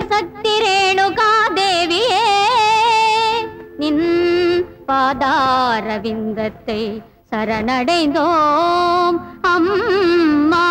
ಶಕ್ತಿ ರೇಣುಕಾ ದೇವಿಯೇ ನಿನ್ பாதாரவிந்தத்தை சரணடைந்தோம் அம்மா.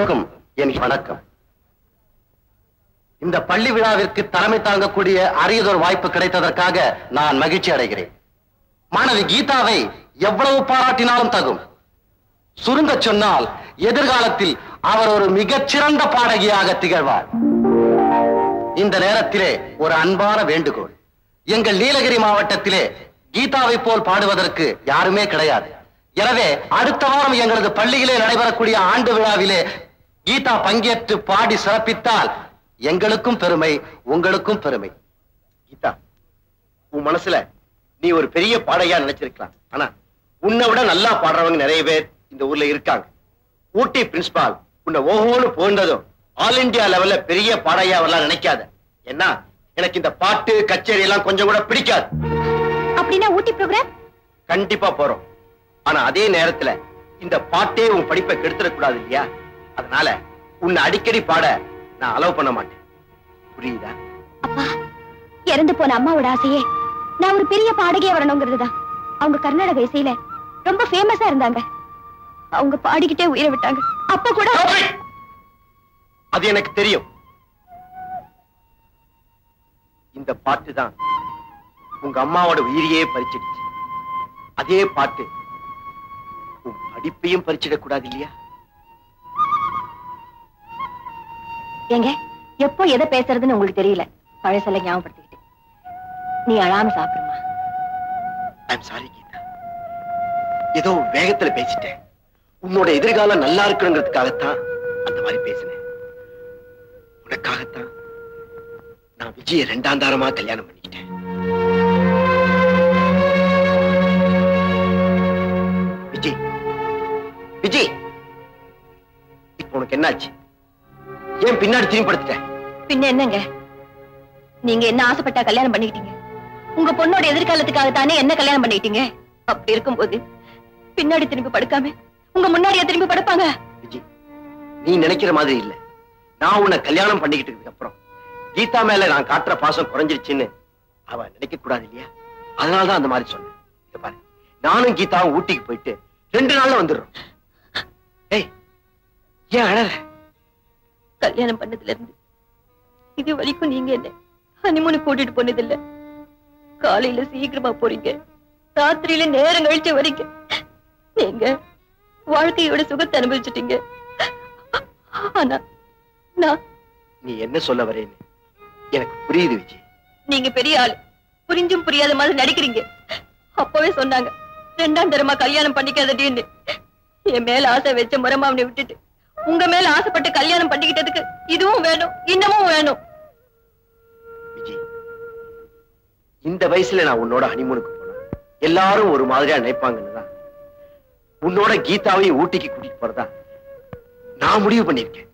எல்லோருக்கும் என் வணக்கம். இந்த பள்ளி விழாவிற்கு தலைமை தாங்கக்கூடிய அரியதொரு வாய்ப்பு கிடைத்ததற்காக நான் மகிழ்ச்சி அடைகிறேன். மாணவி கீதாவை எவ்வளவு பாராட்டினாலும் தகும். சுருங்க சொன்னால் எதிர்காலத்தில் அவர் ஒரு மிகச்சிறந்த பாடகியாக திகழ்வார். இந்த நேரத்திலே ஒரு அன்பான வேண்டுகோள். எங்கள் நீலகிரி மாவட்டத்திலே கீதாவை போல் பாடுவதற்கு யாருமே கிடையாது. எனவே அடுத்த வாரம் எங்களது பள்ளியிலே நடைபெறக்கூடிய ஆண்டு விழாவிலே கீதா பங்கேற்று பாடி சிறப்பித்தால் எங்களுக்கும் பெருமை, உங்களுக்கும் பெருமை. கீதா, உன் மனசுல நீ ஒரு பெரிய பாடகியா நினைச்சிருக்கலாம். ஆனா உன்னை விட நல்லா பாடுறவங்க நிறைய பேர் இந்த ஊர்ல இருக்காங்க. ஊட்டி பிரின்சிபால் உன்னை ஒவ்வொரு போன்றதும் ஆல் இண்டியா லெவல்ல பெரிய பாடகியா வரலாம் நினைக்காத. ஏன்னா எனக்கு இந்த பாட்டு கச்சேரி எல்லாம் கொஞ்சம் கூட பிடிக்காது. அப்படின்னா ஊட்டி ப்ரோக்ராம் கண்டிப்பா போறோம். ஆனா அதே நேரத்துல இந்த பாட்டே உன் படிப்பை கெடுத்துடக்கூடாது இல்லையா? அதனால உன்னை அடிக்கடி பாட நான் அலோவ் பண்ண மாட்டேன். புரியுதா? அப்பா, இறந்து போன அம்மாவோட ஆசையே நான் ஒரு பெரிய பாடகியா வரணுங்கிறதுதான். அவங்க கர்நாடக இசையில ரொம்ப ஃபேமஸா இருந்தாங்க. அவங்க பாடிக்கிட்டே உயிரை விட்டாங்க. அப்ப கூட அது எனக்கு தெரியும். இந்த பாட்டு தான் உங்க அம்மாவோட உயிரையே பறிச்சிடுச்சு. அதே பாட்டு உன் படிப்பையும் பறிச்சிடக்கூடாது இல்லையா? எங்க எப்போ எதை பேசுறதுன்னு உங்களுக்கு தெரியல. பழசெல்லாம் ஞாபகப்படுத்திக்கிட்டு நீ அழாம சாப்பிடுமா? ஐம் சாரி கீதா, ஏதோ வேகத்துல பேசிட்டேன். உன்னோட எதிர்காலம் நல்லா இருக்கணுங்கிறதுக்காகத்தான் அந்த மாதிரி பேசினேன். உனக்காகத்தான் நான் விஜய 2ஆம் தாரமா கல்யாணம் பண்ணிக்கிட்டேன். விஜய், விஜய், இப்போ உனக்கு என்னாச்சு? ஏன் பின்னாடி திரும்பி படுத்துட்டேன்? பின்ன என்னங்க, நீங்க என்ன ஆசைப்பட்டா கல்யாணம் பண்ணிக்கிட்டீங்க. உங்க பொண்ணோட எதிர்காலத்துக்காக தானே என்ன கல்யாணம் பண்ணிக்கிட்டீங்க. அப்படி இருக்கும்போது பின்னாடி திரும்பி படுக்காம உங்க முன்னாடியே திரும்பி படுப்பாங்க. விஜய், நீ நினைக்கிற மாதிரி இல்ல. நான் உன்னை கல்யாணம் பண்ணிக்கிட்டதுக்கு அப்புறம் கீதா மேல நான் காட்டுற பாசம் குறைஞ்சிருச்சுன்னு அவ நினைக்க கூடாது இல்லையா? அதனாலதான் அந்த மாதிரி சொன்னேன். இங்க பாரு, நானும் கீதாவும் ஊட்டிக்கு போயிட்டு 2 நாள்ல வந்துடுறோம். ஏய், ஏன் அழற? கல்யாணம் பண்ணதுல இருந்து இது வரைக்கும் நீங்க என்ன ஹனிமூனு கூட்டிட்டு போனது இல்ல. காலையில சீக்கிரமா போறீங்க, ராத்திரியில நேரம் கழிச்சு வரீங்க. நீங்க வாழ்க்கையோட சுகத்தை அனுபவிச்சுட்டீங்க. ஆனா நான்... நீ என்ன சொல்ல வரேன்னு எனக்கு புரியுது விஜய். நீங்க பெரிய ஆளு, புரிஞ்சும் புரியாத மாதிரி நடிக்கிறீங்க. அப்பவே சொன்னாங்க 2ஆம் தரமா கல்யாணம் பண்ணிக்காதடின்னு. என் மேல ஆசை வச்ச முறமா அவனை விட்டுட்டு உங்க மேல ஆசைப்பட்டு கல்யாணம் பண்ணிக்கிட்டதுக்கு இதுவும் வேணும், இன்னமும் வேணும். விஜய், இந்த வயசுல நான் உன்னோட ஹனிமூனுக்கு போனேன். எல்லாரும் ஒரு மாதிரியா நினைப்பாங்கன்னு உன்னோட கீதாவை ஊட்டிக்கு கூட்டிட்டு போறதா நான் முடிவு பண்ணிருக்கேன்.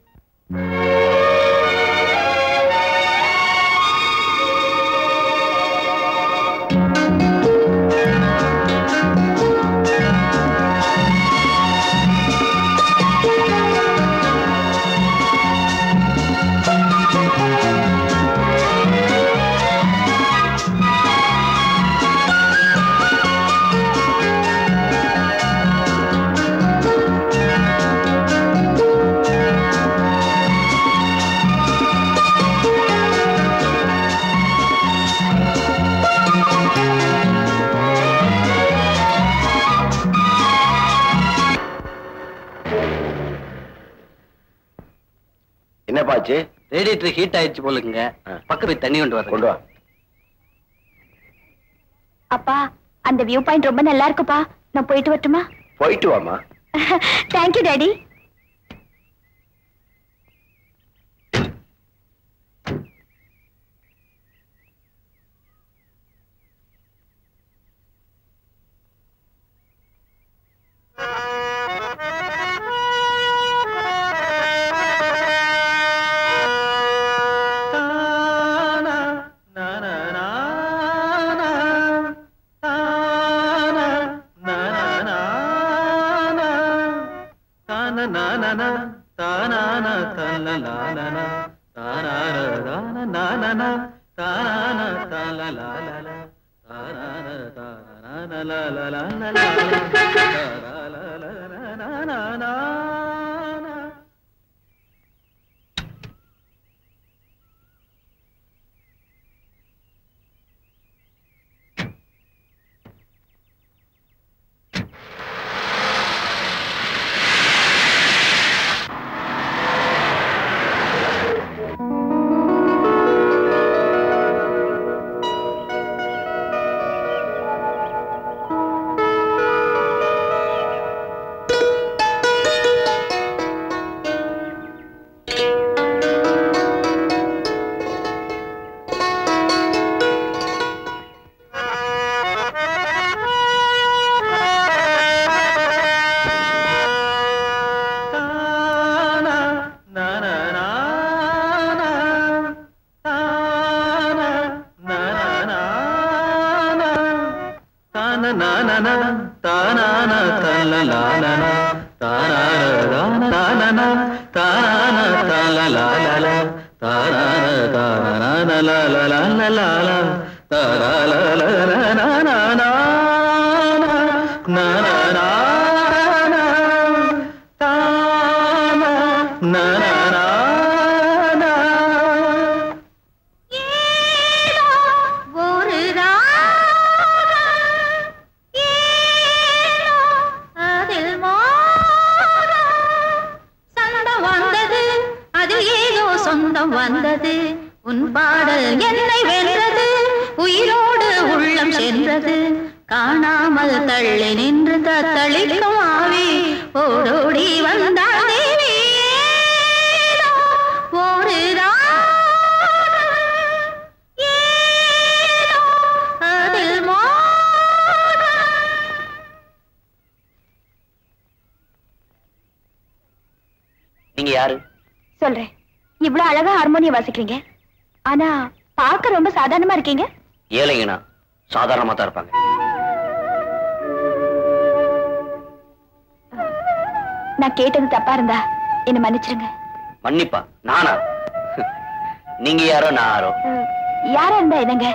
பாச்சு ரேடியேட்டர் ஹீட் ஆயிடுச்சு போலுங்க. பக்கத்துல தண்ணி கொண்டு வர. கொண்டு வா. அப்பா, அந்த வியூ பாயிண்ட் ரொம்ப நல்லா இருக்குப்பா. நான் போயிட்டு வரட்டுமா? போயிட்டு வாமா. Thank you daddy. வாசிக்கிறீங்க. ஆனா பார்க்க ரொம்ப சாதாரணமா இருக்கீங்க. ஏழைங்கனா சாதாரணமா தான் இருப்பாங்க. நான் கேட்டது தப்பா இருந்தா என்ன மன்னிச்சிருங்க. மன்னிப்பா? நானா? நீங்க யாரோ நான் யாரோ? யாரா இருந்தா என்னங்க,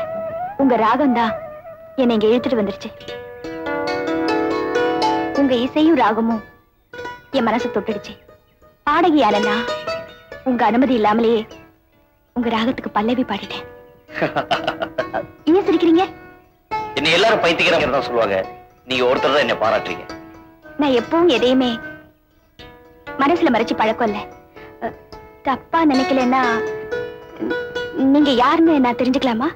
உங்க ராகம் தான் என்னை இங்க இழுத்துட்டு வந்துருச்சு. உங்க இசையும் ராகமும் என் மனசு தொட்டுடுச்சு. பாடகி யாரன்னா உங்க அனுமதி இல்லாமலேயே உங்க ராகத்துக்கு பல்லவி பாடிட்டேன். என்ன எல்லாரும் பைத்தியக்காரங்க தான் சொல்வாங்க. நீங்க ஒருத்தர் தான் என்ன பாராட்டுறீங்க. நான் எப்பவும் எதையுமே மனசுல மறைச்சு பழக்கம் இல்ல. தப்பா நினைக்கலன்னா நீங்க யாருன்னு நான் தெரிஞ்சுக்கலாமா?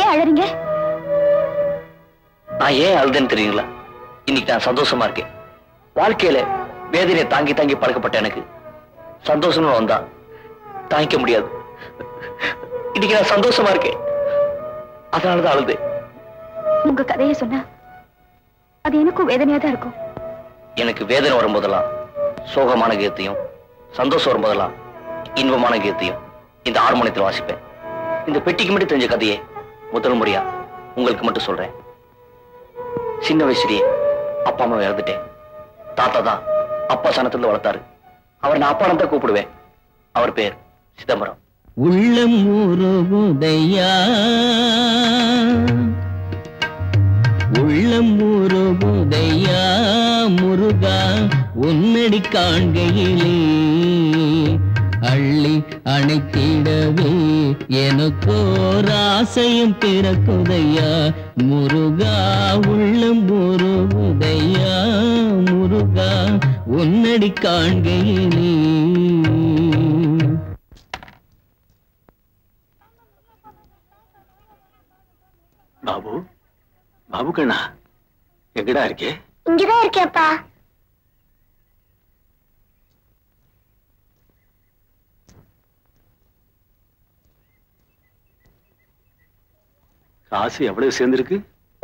ஏன் அழறீங்க? நான் ஏன் அழுதுன்னு தெரியுங்களா? இன்னைக்கு நான் சந்தோஷமா இருக்கேன். வாழ்க்கையில வேதனையை தாங்கி தாங்கி பழக்கப்பட்ட எனக்கு சந்தோஷமா வந்தா தாங்கிக்க முடியாது. இன்னைக்கு நான் சந்தோஷமா இருக்கேன், அதனாலதான் அழுது. உங்க கதையை சொன்னா அது எனக்கும் வேதனையா தான் இருக்கும். எனக்கு வேதனை வரும்போதெல்லாம் சோகமான கீதத்தையும், சந்தோஷம் வரும்போதெல்லாம் இன்பமான கீதத்தையும் இந்த ஹார்மோனியத்தில் வாசிப்பேன். இந்த பெட்டிக்கு மட்டும் தெரிஞ்ச கதையை முதல் முறையா உங்களுக்கு மட்டும் சொல்றேன். சின்ன வயசுலயே அப்பா அம்மா இறந்துட்டேன். தாத்தா தான் அப்பா சனத்துல வளர்த்தாரு. அவர் நான் அப்பாடம் தான் கூப்பிடுவேன். அவர் பேர் சிதம்பரம். உள்ளம் உருகுதையா, உள்ளம் உருகுதையா முருகா, உன்னடி காண்கையிலே அள்ளி அணைத்திடவே எனக்கோ ராசையும் பிறக்குதையா முருகா, உள்ளம் உருகுதையா முருகா, உன்னடி காண்கையிலே. பாபு, பாபு கண்ணா, எங்கடா இருக்கே? இங்கதான் இருக்கேப்பா. காசு எவ்வளவு சேர்ந்திருக்கு?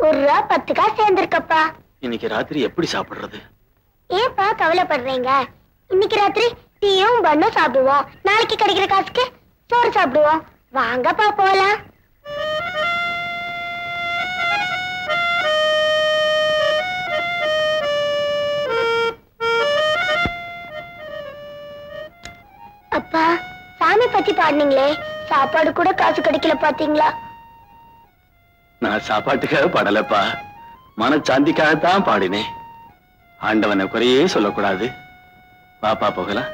₹10 சேர்ந்திருக்கப்பா. இன்னைக்கு ராத்திரி எப்படி சாப்பிடுறது? ஏப்பா கவலைப்படுறீங்க? இன்னைக்கு ராத்திரி டீயும் பண்ணும் சாப்பிடுவோம். நாளைக்கு கிடைக்கிற காசுக்கு சோறு சாப்பிடுவோம். வாங்கப்பா போலாம். அப்பா சாமி பத்தி பாடுனீங்களே, சாப்பாடு கூட காசு கிடைக்கல பாத்தீங்களா? நான் சாப்பாட்டுக்காக பாடலப்பா, மனச்சாந்திக்காகத்தான் பாடினேன். ஆண்டவனை குறையே சொல்லக்கூடாது. பாப்பா போகலாம்.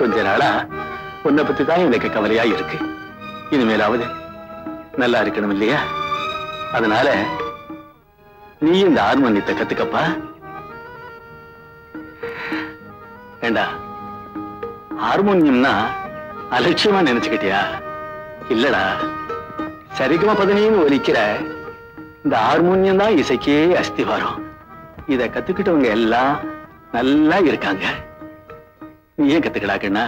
கொஞ்ச நாளா உன்னை பத்தி தான் எனக்கு கவலையா இருக்கு. இனிமேலாவது நல்லா இருக்கணும் இல்லையா? அதனால நீ இந்த ஹார்மோனியத்தை கத்துக்கப்பா. ஏண்டா, ஹார்மோனியம்னா அலட்சியமா நினைச்சுக்கிட்டியா? இல்லடா, சரிகமா பதனின்னு ஒலிக்கிற இந்த ஹார்மோனியம் தான் இசைக்கே அஸ்திவாரம். இதை கத்துக்கிட்டவங்க எல்லாம் நல்லா இருக்காங்க. நீ ஏன் கத்துக்கடாக்குன்னா?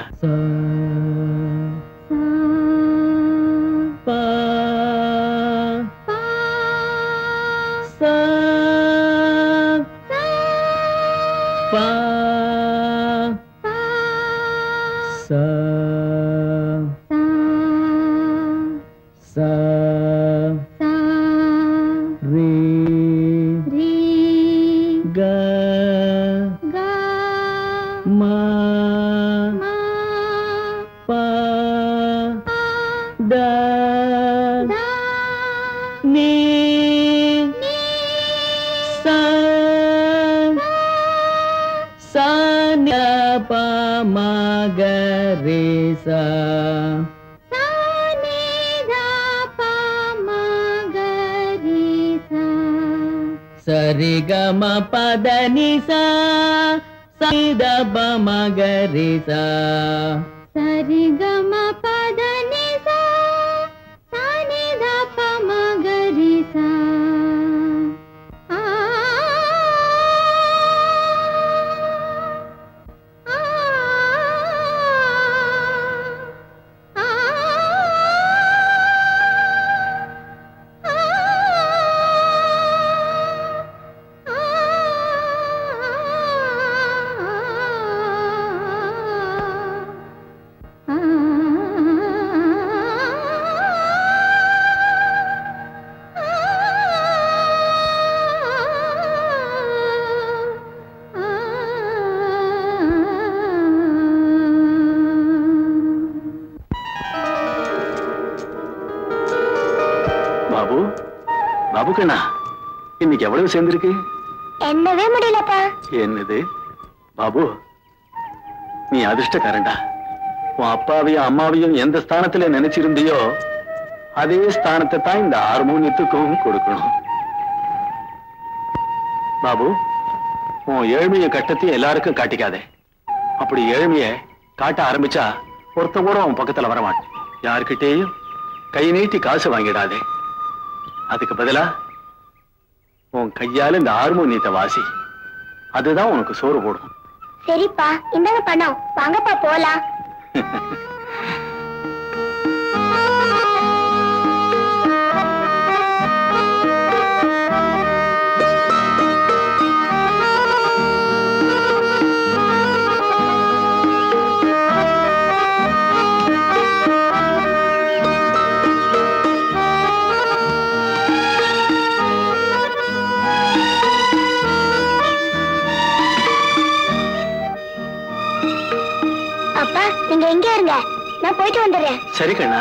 pa pa sa ta sa ta re re ga ga ma ma pa pa da da ni pa ma ga re sa sa ni da pa ma ga re sa sa ri ga ma pa da ni sa sa ni da pa ma ga re sa sa ri ga ma pa da ni sa sa ni da pa ma ga re sa பாபுக்கண்ணா, இன்னைக்கு எவ்வளவு சேர்ந்திருக்கு? என்னவே முடியலப்பா. என்னது? பாபு, நீ அதிர்ஷ்டக்காரன்டா. உன் அப்பாவையும் அம்மாவையும் எந்த ஸ்தானத்திலே நினைச்சிருந்தியோ அதே ஸ்தானத்தை தான் இந்த ஹார்மோனியத்துக்கும் கொடுக்கணும். பாபு, உன் ஏழ்மைய கட்டத்தையும் எல்லாருக்கும் காட்டிக்காதே. அப்படி ஏழ்மைய காட்ட ஆரம்பிச்சா ஒருத்தன் கூட உன் பக்கத்துல வரமாட்டேன். யாருக்கிட்டேயும் கை நீட்டி காசு வாங்கிடாதே. அதுக்கு பதிலா உன் கையால இந்த ஹார்மோனியத்தை வாசி, அதுதான் உனக்கு சோறு போடும். சரிப்பா, இந்த பணம் வாங்கப்பா போலாம். நீங்க எங்க இருங்க, நான் போயிட்டு வந்துடுறேன். சரி கண்ணா.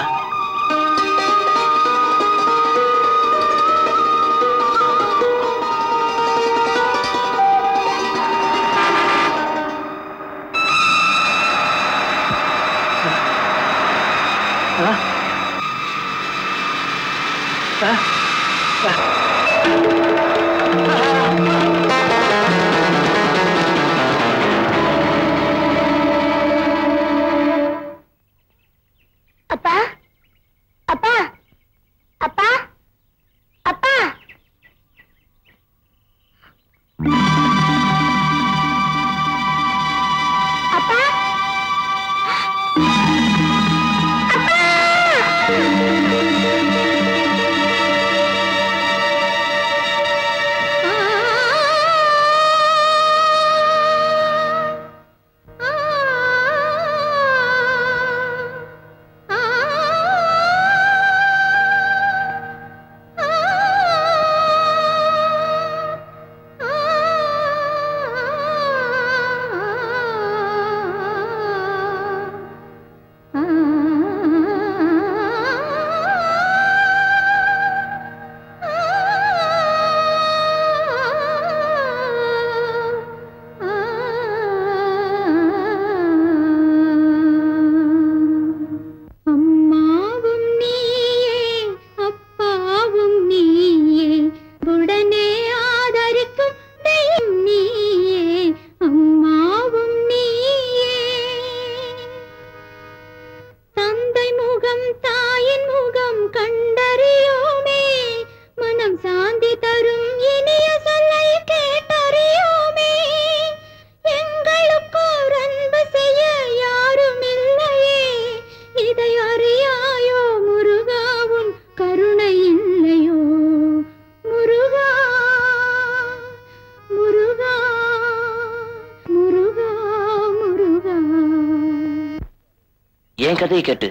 என் கதையை கேட்டு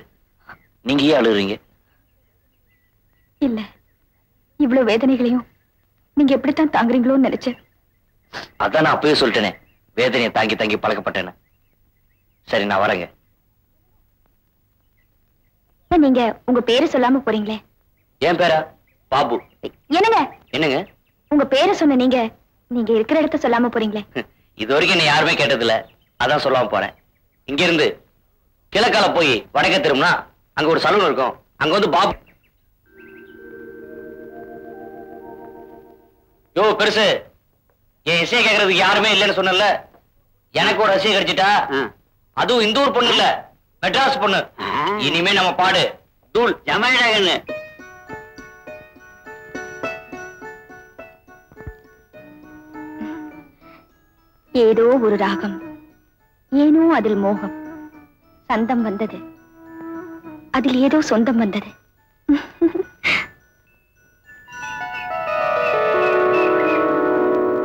நீங்க ஏன் அழுறீங்க? இல்ல, இவ்வளவு வேதனைகளையும் நீங்க எப்படித்தான் தாங்குறீங்களோன்னு நினைச்சேன். அதான் நான் அப்பவே சொல்லிட்டேனே, வேதனையை தாங்கி தாங்கி பழக்கப்பட்டேன்னு. சரி, நான் வரேங்க. நீங்க உங்க பேரை சொல்லாம போறீங்களே? என் பேரா? பாபு. என்னங்க என்னங்க உங்க பேரை சொன்ன நீங்க நீங்க இருக்கிற இடத்த சொல்லாம போறீங்களே? இது வரைக்கும் நான் யாருமே கேட்டதில்ல, அதான் சொல்லாம போறேன். இங்க இருந்து கிழக்கால போய் வடக்க திரும்பினா அங்க ஒரு சலூன் இருக்கும், அங்க வந்து பாபு. யோ பெருசு, என் இசையை கேட்கறதுக்கு யாருமே இல்லைன்னு சொன்னல, எனக்கு ஒரு ரசிகை கிடைச்சிட்டா. அதுவும் இந்த ஊர் பொண்ணு இல்ல, மெட்ராஸ் பொண்ணு. இனிமே நம்ம பாடு தூள் ஜமேழகன்னு. ஏதோ ஒரு ராகம், ஏனோ அதில் மோகம், சந்தம் வந்தது, அதில் ஏதோ சொந்தம் வந்தது.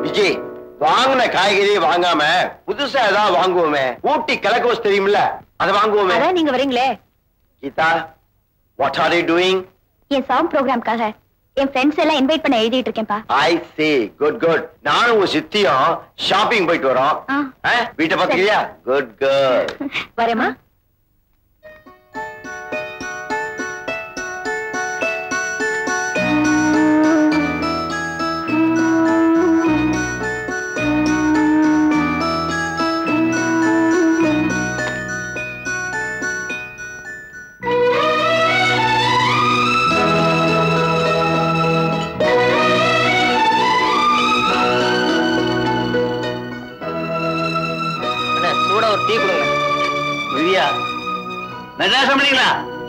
விஜய், வாங்கின காய்கறி வாங்காம புதுசா ஏதாவது வாங்குவோமே. ஊட்டி கிழக்கோஸ் தெரியுமில்ல, அதை வாங்குவோமே. நீங்க வரீங்களே? Geetha, what are you doing? என் சாங் ப்ரோக்ராம்காக என் ஃப்ரெண்ட்ஸ் எல்லாம் இன்வைட் பண்ண எழுதிட்டு இருக்கேன்ப்பா. I see, good good. நானும் உங்க சித்தியும் ஷாப்பிங் போயிட்டு வரோம். வீட்டை பாத்துக்கிறியா? Good good. வரேமா.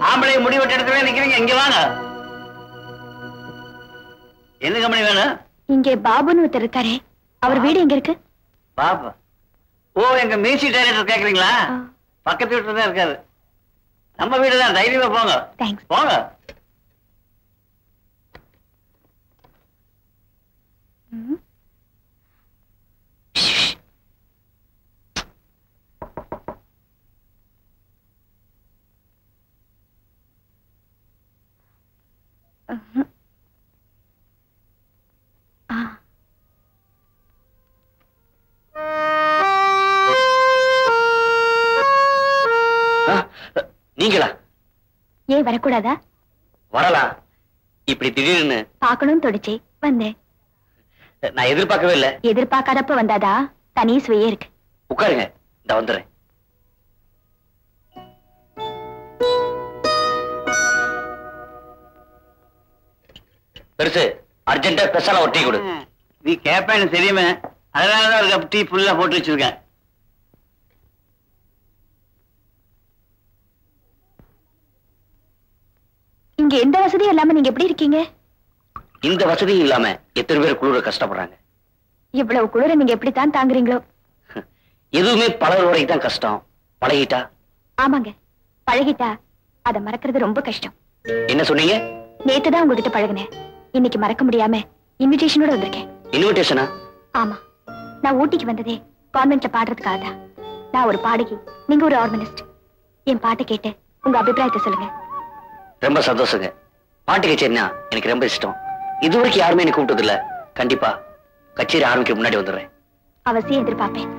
ஆம்பளை முடி வெட்ட எடுத்துவே நிக்கிறீங்க, இங்க வாங்க. என்ன கம்பெனி வேணும்? இங்கே பாபுன்னு ஒருத்தர் இருக்காரு, அவர் வீடு எங்க இருக்கு? பாபு? ஓ, எங்க மியூசிக் டைரக்டர் கேக்குறீங்களா? பக்கத்து வீட்டுல தான் இருக்காரு, நம்ம வீடுதான், தைரியமா போங்க. தேங்க்ஸ். போங்க. நீங்களா? ஏன் வரக்கூடாதா? வரலாம், இப்படி திடீர்னு பார்க்கணும்னு தோடிச்சு வந்தேன். நான் எதிர்பார்க்கவே இல்லை. எதிர்பார்க்காதப்ப வந்தாதா தனி சுவையே இருக்கு. உட்காருங்க, நான் வந்துடுறேன். பெருசு, அர்ஜென்டா ஸ்பெஷலா ஒரு டீ கொடு. நீ கேப்பேன்னு தெரியுமே, அதனாலதான் ஒரு கப் டீ ஃபுல்லா போட்டு வச்சிருக்கேன். இங்க எந்த வசதியும் இல்லாம நீங்க எப்படி இருக்கீங்க? இந்த வசதியும் இல்லாம எத்தனை பேர் குளிர கஷ்டப்படுறாங்க. இவ்வளவு குளிர நீங்க எப்படித்தான் தாங்குறீங்களோ? எதுவுமே பழகுற வரைக்கும் தான் கஷ்டம், பழகிட்டா. ஆமாங்க, பழகிட்டா அதை மறக்கிறது ரொம்ப கஷ்டம். என்ன சொன்னீங்க? நேத்துதான் உங்ககிட்ட பழகினேன், இன்னைக்கு மறக்க முடியாம இன்விடேஷனோட வந்திருக்கேன். இன்விடேஷனா? ஆமா, நான் ஊட்டிக்கு வந்ததே கான்வென்ட்ல பாடுறதுக்காக தான். நான் ஒரு பாடகி, நீங்க ஒரு ஆர்கனிஸ்ட். என் பாட்டை கேட்டு உங்க அபிப்பிராயத்தை சொல்லுங்க. ரொம்ப சந்தோஷங்க. பாட்டு கச்சேரினா எனக்கு ரொம்ப இஷ்டம். இதுவரைக்கும் யாருமே என்ன கூப்பிட்டது இல்ல. கண்டிப்பா கச்சேரி ஆரம்பிக்க முன்னாடி வந்துடுறேன். அவசியம் எதிர்பார்ப்பேன்.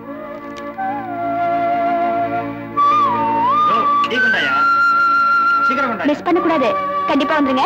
மிஸ் பண்ண கூடாது, கண்டிப்பா வந்துருங்க.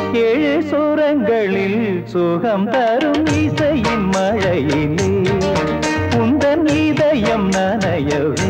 சுகம் தரும் இசையின் மழையிலே உந்தன் இதயம் நனையவே.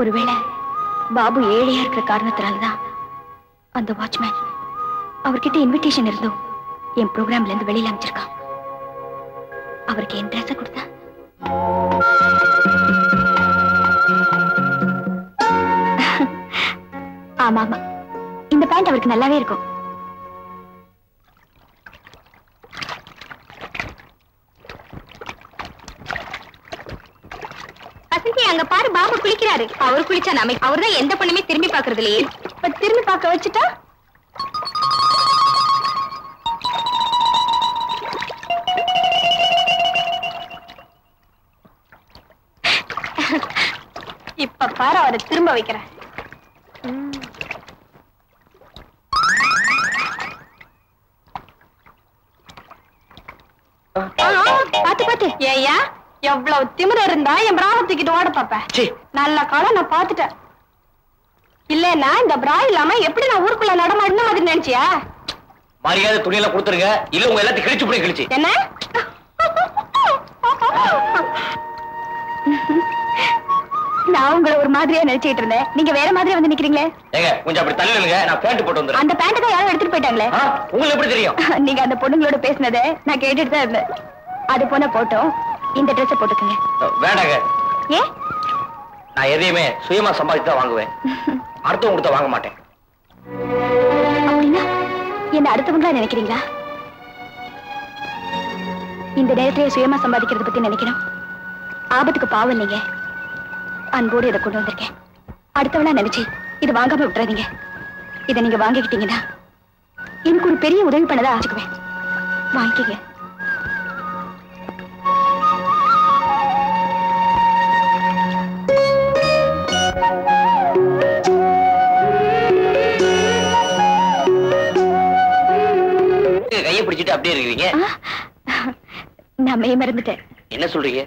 ஒருவேளை பாபு ஏழையா இருக்கிற காரணத்தினால்தான் அந்த வாட்ச்மேன் அவர்கிட்ட இன்விடேஷன் இருந்தோம் என் ப்ரோக்ராம்ல இருந்து வெளியில அமைச்சிருக்கான். அவருக்கு என் ட்ரெஸ் கொடுத்தா ஆமா ஆமா இந்த பேண்ட் அவருக்கு நல்லாவே இருக்கும். அங்க பாரு பாபு குளிக்கிறாரு. அவரு குளிச்சா நாம அவர்தான் எந்த பொண்ணுமே திரும்பி பாக்குறது இல்லையே. இப்ப திரும்பி பார்க்க வச்சுட்டா இப்ப பாரு அவரை திரும்ப வைக்கிறார். பாத்து பாத்து ஏயா எவ்வளவு திமிர இருந்தா என் பிராணத்துக்கிட்டு ஓட பாப்ப. நல்ல காலம் நான் பாத்துட்டேன். இல்லன்னா இந்த பிரா இல்லாம எப்படி நான் ஊருக்குள்ள நடமாடின மாதிரி நினைச்சியா? மரியாதை துணியில கொடுத்துருங்க, இல்ல உங்க எல்லாத்தையும் கிழிச்சு போய் கிழிச்சு என்ன நான் உங்களை ஒரு மாதிரியா நினைச்சிட்டு இருந்தேன். நீங்க வேற மாதிரி வந்து நிக்கிறீங்களே. கொஞ்சம் அப்படி தள்ளுங்க, நான் பேண்ட் போட்டு வந்துடுறேன். அந்த பேண்ட் தான் யாரும் எடுத்துட்டு போயிட்டாங்களே. உங்களுக்கு எப்படி தெரியும்? நீங்க அந்த பொண்ணுங்களோட பேசினதை நான் கேட்டுட்டு தான் இருந்தேன். அது போன போட்டோம் இந்த ட்ரெஸ் போட்டுக்கங்க. வேண்டாங்க. ஏன்? நான் எதையுமே சுயமா சம்பாதிச்சு தான் வாங்குவேன். அடுத்தவங்க கொடுத்தா வாங்க மாட்டேன். அப்படின்னா என்ன அடுத்தவங்களா நினைக்கிறீங்களா? இந்த நேரத்திலே சுயமா சம்பாதிக்கிறத பத்தி நினைக்கணும். ஆபத்துக்கு பாவம் இல்லைங்க. அன்போடு இதை கொண்டு வந்திருக்கேன். அடுத்தவனா நினைச்சு இது வாங்காம விட்டுறாதீங்க. இதை நீங்க வாங்கிக்கிட்டீங்கன்னா எனக்கு ஒரு பெரிய உதவி பண்ணதா ஆச்சுக்குவேன். வாங்கிக்கங்க. அப்படியே இருக்கீங்க. நான் மறந்துட்டேன். என்ன சொல்றீங்க?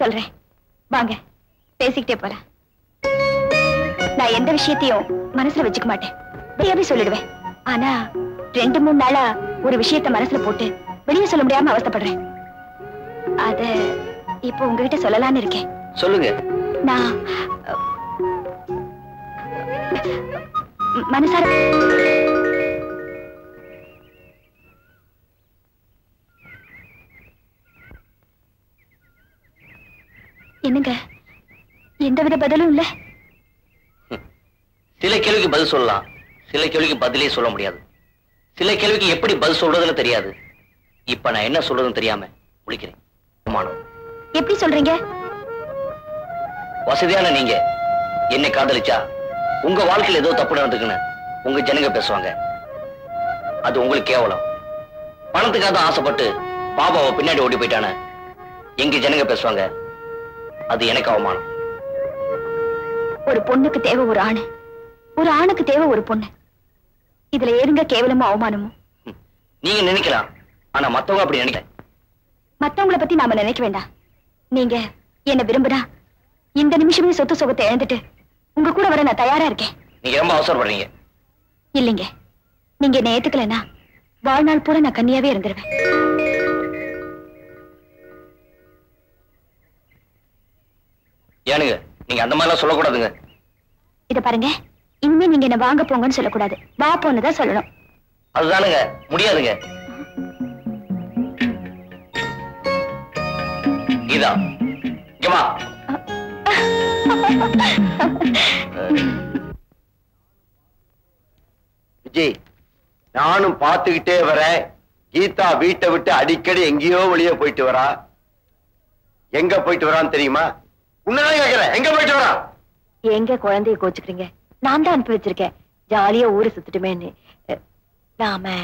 சொல்றேன் வாங்க பேசிக்கிட்டே போறேன். நான் எந்த விஷயத்தையும் மனசுல வச்சுக்க மாட்டேன், வெளியாவே சொல்லிடுவேன். ஆனா 2-3 நாளா ஒரு விஷயத்தை மனசுல போட்டு வெளியே சொல்ல முடியாம அவஸ்தப்படுறேன். அத இப்போ உங்ககிட்ட சொல்லலான்னு இருக்கேன். சொல்லுங்க. நான் மனசார என்னங்க எந்தவித பதிலும் இல்ல. சில கேள்விக்கு பதில் சொல்லலாம், சில கேள்விக்கு பதிலே சொல்ல முடியாது. சில கேள்விக்கு எப்படி பதில் சொல்றதுன்னு தெரியாது. இப்ப நான் என்ன சொல்றதுன்னு தெரியாம முழிக்கிறேன். எப்படி சொல்றீங்க? வசதியான நீங்க என்னை காதலிச்சா உங்க வாழ்க்கையில் ஏதோ தப்பு நடந்துக்குன்னு உங்க ஜனங்க பேசுவாங்க. அது உங்களுக்கு கேவலம். பணத்துக்காக தான் ஆசைப்பட்டு பாபாவை பின்னாடி ஓடி போயிட்டானே எங்க ஜனங்க பேசுவாங்க. அது எனக்கு அவமானம். ஒரு பொண்ணுக்கு தேவை ஒரு ஆணு, ஒரு ஆணுக்கு தேவை ஒரு பொண்ணு. இதுல ஏறுங்க கேவலமும் அவமானமும். நீங்க நினைக்கலாம், ஆனா மத்தவங்க அப்படி நினைக்கல. மத்தவங்களை பத்தி நாம நினைக்க வேண்டாம். நீங்க என்ன விரும்புனா இந்த நிமிஷமே சொத்து சொகத்தை இழந்துட்டு உங்க கூட வர நான் தயாரா இருக்கேன். நீங்க ரொம்ப அவசரப்படுறீங்க. இல்லைங்க, நீங்க என்ன ஏத்துக்கலன்னா வாழ்நாள் பூரா நான் கன்னியாவே இருந்துருவேன். ஏனுங்க நீங்க அந்த மாதிரிலாம் சொல்லக்கூடாதுங்க. இத பாருங்க, இனிமே நீங்க என்ன வாங்க போங்கன்னு சொல்லக்கூடாது, வா போன்னுதான் சொல்லணும். அதுதானுங்க முடியாதுங்க. இதா கமா. விஜய், நானும் பார்த்துக்கிட்டே வரேன். கீதா வீட்டை விட்டு அடிக்கடி எங்கேயோ வெளியே போயிட்டு வரா. எங்க போயிட்டு வரான்னு தெரியுமா? உன்னதான் கேக்குறேன், எங்க போயிட்டு வரா? எங்க குழந்தைய கோச்சுக்கிறீங்க? நான் தான் அனுப்பி வச்சிருக்கேன், ஜாலியா ஊரை சுத்துட்டுமேன்னு. நாம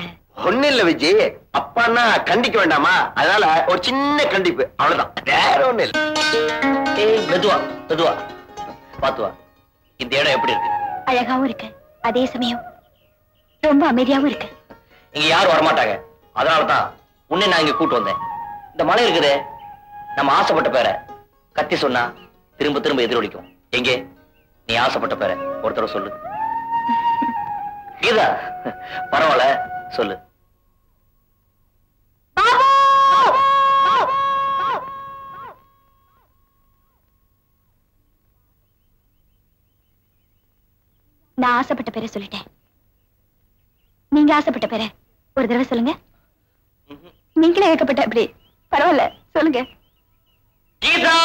ஒண்ணு இல்ல விஜய், அப்பான்னா கண்டிக்க வேண்டாமா? அதனால ஒரு சின்ன கண்டிப்பு, அவ்வளவுதான், வேற ஒண்ணு இல்ல. மெதுவா மெதுவா பாத்துவா. இந்த இடம் எப்படி இருக்கு? அழகாவும் இருக்கு, அதே சமயம் ரொம்ப அமைதியாவும் இருக்கு. இங்க யாரும் வரமாட்டாங்க, அதனாலதான் உன்னை நான் இங்க கூட்டு வந்தேன். இந்த மலை இருக்குது, நம்ம ஆசைப்பட்ட பேரை கத்தி சொன்னா திரும்ப திரும்ப எதிரொலிக்கும். எங்கே நீ ஆசைப்பட்ட பேரை ஒருத்தர சொல்லு. கீதா பரவாயில்ல சொல்லு. நான் ஆசைப்பட்ட பேரை சொல்லிட்டேன், நீங்க ஆசைப்பட்ட பேரை ஒரு தடவை சொல்லுங்க. நீங்களே ஏகப்பட்ட அப்படி பரவாயில்ல சொல்லுங்க. கீதா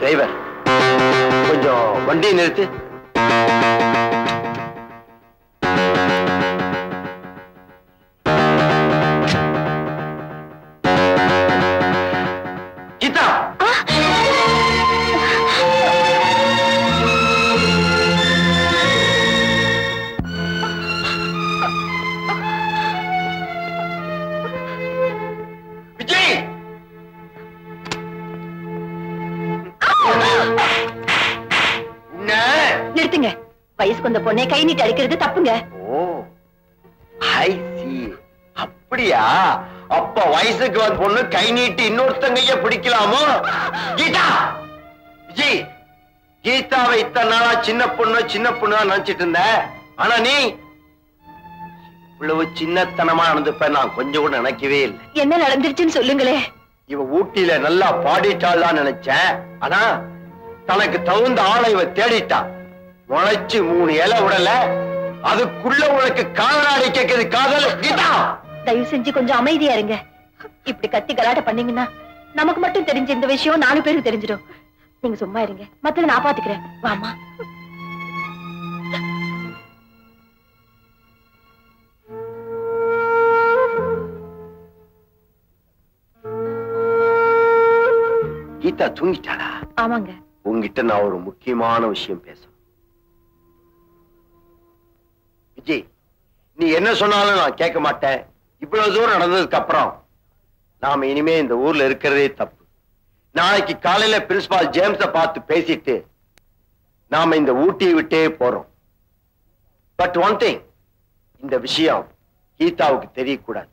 டிரைவர், கொஞ்சம் வண்டியை நிறுத்து. பொண்ணை கை நீட்டு அடிக்கிறது தப்புங்க. ஓ ஐ சீ, அப்படியா? அப்ப வயசுக்கு வந்த பொண்ணு கை நீட்டு இன்னொருத்தங்கைய பிடிக்கலாமோ? கீதா, விஜய், கீதாவை இத்தனை நாளா சின்ன பொண்ணு சின்ன பொண்ணு நினைச்சிட்டு இருந்த. ஆனா நீ இவ்வளவு சின்னத்தனமா நடந்துப்ப நான் கொஞ்சம் கூட நினைக்கவே இல்லை. என்ன நடந்துருச்சுன்னு சொல்லுங்களே. இவ ஊட்டியில நல்லா பாடிட்டாள்தான் நினைச்சேன். ஆனா தனக்கு தகுந்த ஆளை இவ தேடிட்டா. உழைச்சு 3 இலை விடல, அதுக்குள்ள உனக்கு காதலாடி கேட்குது காதல். கீதா தயவு செஞ்சு கொஞ்சம் அமைதியா இருங்க. இப்படி கத்தி கலாட்ட பண்ணீங்கன்னா நமக்கு மட்டும் தெரிஞ்ச இந்த விஷயம் 4 பேருக்கு தெரிஞ்சிடும். நீங்க சும்மா இருங்க, மத்தத நான் பாத்துக்கிறேன். வாமா. கீதா தூங்கிட்டாளா? ஆமாங்க. உங்ககிட்ட நான் ஒரு முக்கியமான விஷயம் பேசுறேன். ஜி, நீ என்ன சொன்னாலும் நான் கேட்க மாட்டேன். இவ்வளவு தூரம் நடந்ததுக்கு அப்புறம் நாம இனிமே இந்த ஊர்ல இருக்கிறதே தப்பு. நாளைக்கு காலையில பிரின்சிபால் ஜேம்ஸ பார்த்து பேசிட்டு நாம இந்த ஊட்டியை விட்டே போறோம். பட் ஒன் திங், இந்த விஷயம் கீதாவுக்கு தெரியக்கூடாது.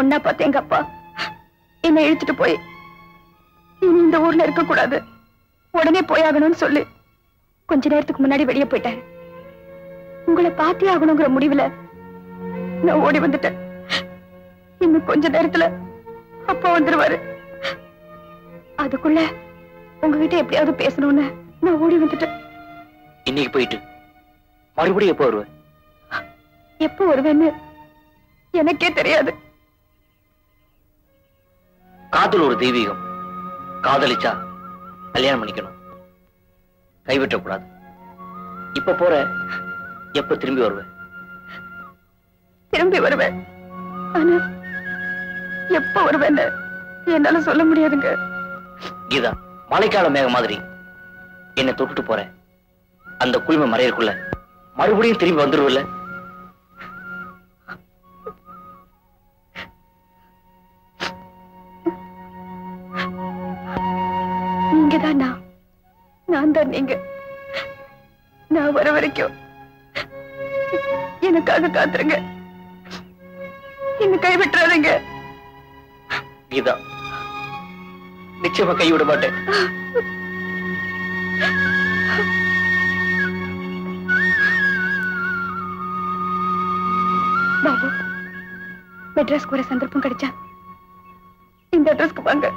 ஒன்னா பார்த்து எங்க அப்பா என்னை இழுத்துட்டு போய் இந்த ஊர்ல இருக்க கூடாது, உடனே போயாகணும்னு சொல்லி கொஞ்ச நேரத்துக்கு முன்னாடி வெளியே போயிட்டாரு. உங்களை பார்த்தே ஆகணுங்கிற முடிவுல நான் ஓடி வந்துட்டேன். இன்னும் கொஞ்ச நேரத்துல அப்பா வந்துருவாரு, அதுக்குள்ள உங்ககிட்ட எப்படியாவது பேசணும்னு நான் ஓடி வந்துட்டேன். இன்னைக்கு போயிட்டு மறுபடியும் எப்போ வருவேன் எனக்கே தெரியாது. காதல் ஒரு தெய்வீகம். காதலிச்சா கல்யாணம் பண்ணிக்கணும், கைவிட்டக்கூடாது. இப்ப போற, எப்ப திரும்பி வருவேன்? திரும்பி வருவேன், ஆனா எப்ப வருவேன்னு என்னால சொல்ல முடியாதுங்க. கீதா, மழைக்கால மேக மாதிரி என்னை தொட்டுட்டு போற, அந்த குளிமை மறையறதுக்குள்ள மறுபடியும் திரும்பி வந்துருவில்ல? நான் தான் நீங்க. நான் வர வரைக்கும் எனக்காக காத்துருங்க, என்ன கைவிட்டுறாதீங்க. கீதா, நிச்சயமா கைவிட மாட்டேன். பாபு, மெட்ராஸ்க்கு ஒரு சந்தர்ப்பம் கிடைச்சா இந்த அட்ரஸ்க்கு வாங்க.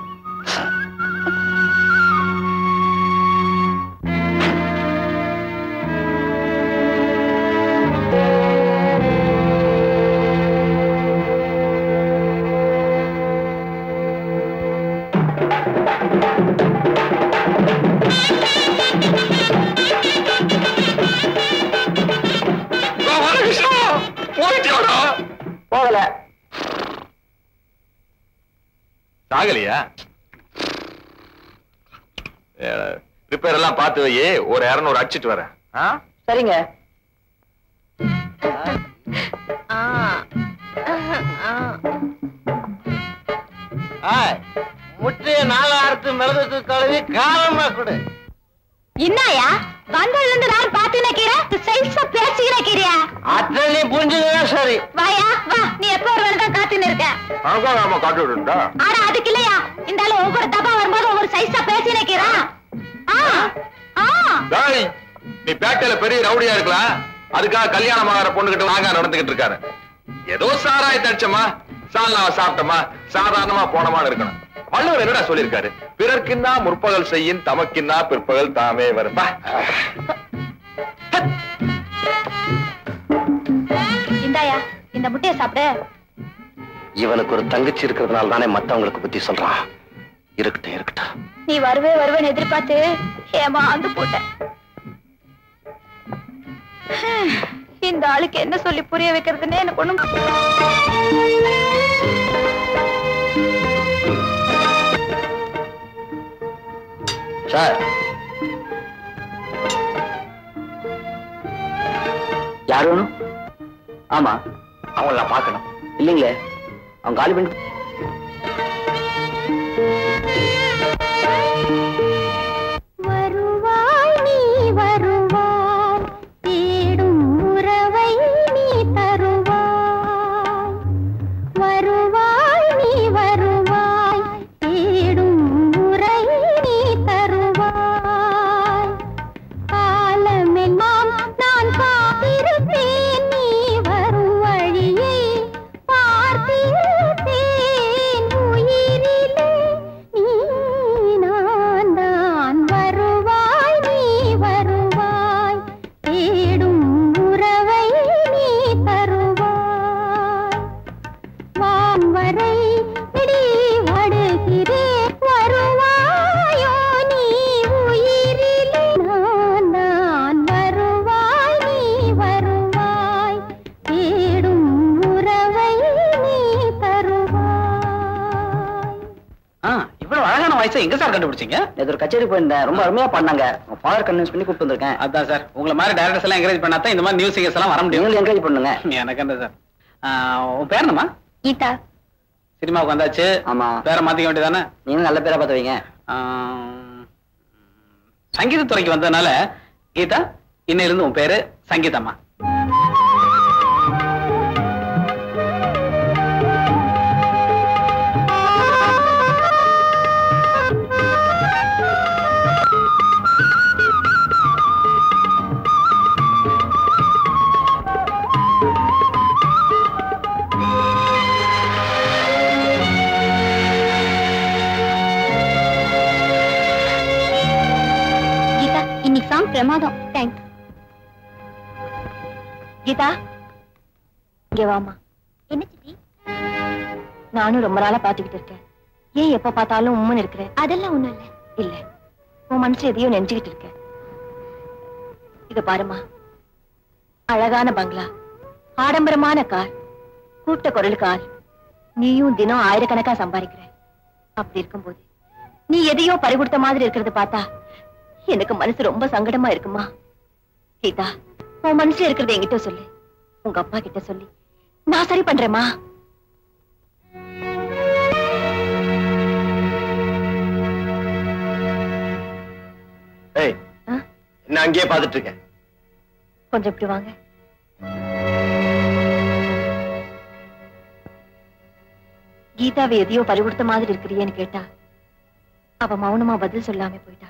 ஒரு 200 அடிச்சிட்டு வரேன். சரிங்க. முட்டைய 4 மிளகு கழுவி காரமா கொடு. என்னயா வந்ததுல இருந்து நான் பாத்துன கீரை சைஸா பேசிக்கிற கீரையா? அத நீ புரிஞ்சுக்கவே. சரி வாயா, வா. நீ எப்போ ஒரு வேளை தான் காத்துன்னு இருக்க. அங்க நாம காத்துட்டு இருந்தா. ஆனா அதுக்கு இல்லையா, இந்த ஆளு ஒவ்வொரு தப்பா வரும்போது ஒவ்வொரு சைஸா பேசிக்கிற கீரை. நீ பேட்டையில பெரிய ரவுடியா இருக்கலாம், அதுக்காக கல்யாணம் ஆகிற பொண்ணுகிட்ட வாங்க நடந்துகிட்டு இருக்காரு. ஏதோ சாராய தடிச்சமா, சால்னாவை சாப்பிட்டமா, சாதாரணமா போனமான இருக்கணும். வள்ளுவர் என்னடா சொல்லியிருக்காரு? பிறர்க்கின்னா முற்பகல் செய்யின், தமக்கின்னா பிற்பகல் தாமே வருமா. இந்தாயா, இந்த முட்டைய சாப்பிடு. இவனுக்கு ஒரு தங்கச்சி இருக்கிறதுனால தானே மத்தவங்களுக்கு புத்தி சொல்றான். இருக்கட்டும் இருக்கட்டும், நீ வருவே வருவேன்னு எதிர்பார்த்து ஏமா வந்து போட்டேன். இந்த ஆளுக்கு என்ன சொல்லி புரிய வைக்கிறதுன்னு எனக்கு ஒண்ணும். சார், யார் வேணும்? ஆமா, அவங்கள நான் பார்க்கணும். இல்லைங்களே, அவங்க காலி பண்ணி. டான்ஸ் எங்க சார் கண்டுபிடிச்சீங்க? நேத்து கச்சேரி போயிருந்தேன், ரொம்ப அருமையா பண்ணாங்க. ஃபாதர் கன்வின்ஸ் பண்ணி கூப்பிட்டு வந்திருக்கேன். அதான் சார், உங்களை மாதிரி டைரக்டர்ஸ் எல்லாம் என்கரேஜ் பண்ணா தான் இந்த மாதிரி நியூஸ் சிங்கர்ஸ் எல்லாம் வர முடியும். என்கரேஜ் பண்ணுங்க. எனக்கு அந்த சார் உன் பேர் என்னம்மா? கீதா. சினிமாவுக்கு வந்தாச்சு. ஆமா, பேரை மாத்திக்க வேண்டியதானே? நீங்களும் நல்ல பேரா பார்த்து வைங்க. சங்கீதத்துறைக்கு வந்ததுனால கீதா, இன்னையிலிருந்து உன் பேரு சங்கீதம்மா. பிரமாதம். தேங்க்ஸ் கீதா, இங்க வாமா. என்ன சித்தி? நானும் ரொம்ப நாளா பாத்துக்கிட்டு இருக்கேன், ஏன் எப்ப பார்த்தாலும் உம்மன் இருக்கிறேன்? அதெல்லாம் ஒண்ணும் இல்ல. இல்ல, உன் மனசுல எதையோ நினைச்சுக்கிட்டு இருக்க. இத பாருமா, அழகான பங்களா, ஆடம்பரமான கார், கூட்ட குரல் கார், நீயும் தினம் ஆயிரக்கணக்கா சம்பாதிக்கிற. அப்படி இருக்கும்போது நீ எதையோ பறிகொடுத்த மாதிரி இருக்கிறது பார்த்தா எனக்கு மனசு ரொம்ப சங்கடமா இருக்குமா. கீதா, உன் மனசுல இருக்கிறது என்கிட்ட சொல்லு, உங்க அப்பா கிட்ட சொல்லி நான் சரி பண்றேமா. நான் அங்கேயே பாத்துட்டு இருக்கேன், கொஞ்சம் இப்படி வாங்க. கீதாவை எதையோ பறிகொடுத்த மாதிரி இருக்கிறியேன்னு கேட்டா அவ மௌனமா பதில் சொல்லாம போயிட்டா.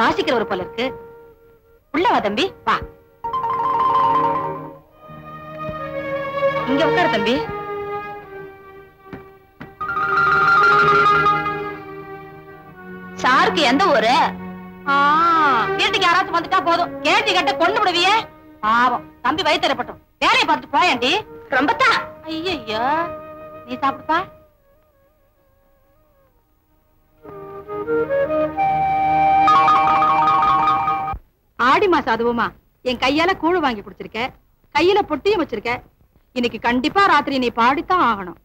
வாசிக்கிற ஒரு போல இருக்கு. உள்ள வா தம்பி, வா. இங்க உட்கார் தம்பி. சாருக்கு எந்த ஊரு? வீட்டுக்கு யாராச்சும் வந்துட்டா போதும், கேட்டு கட்ட கொண்டு விடுவியே. பாவம் தம்பி வயிற்றுப்பட்டும், வேலையை பார்த்துட்டு போயாண்டி. ரொம்பத்தா ஐயோ, நீ சாப்பிடுப்பா. ஆடிமா சாதுவமா, என் கையால கூழு வாங்கி குடிச்சிருக்க, கையில பொட்டியும் வச்சிருக்க. இன்னைக்கு கண்டிப்பா ராத்திரி நீ பாடித்தான் ஆகணும்.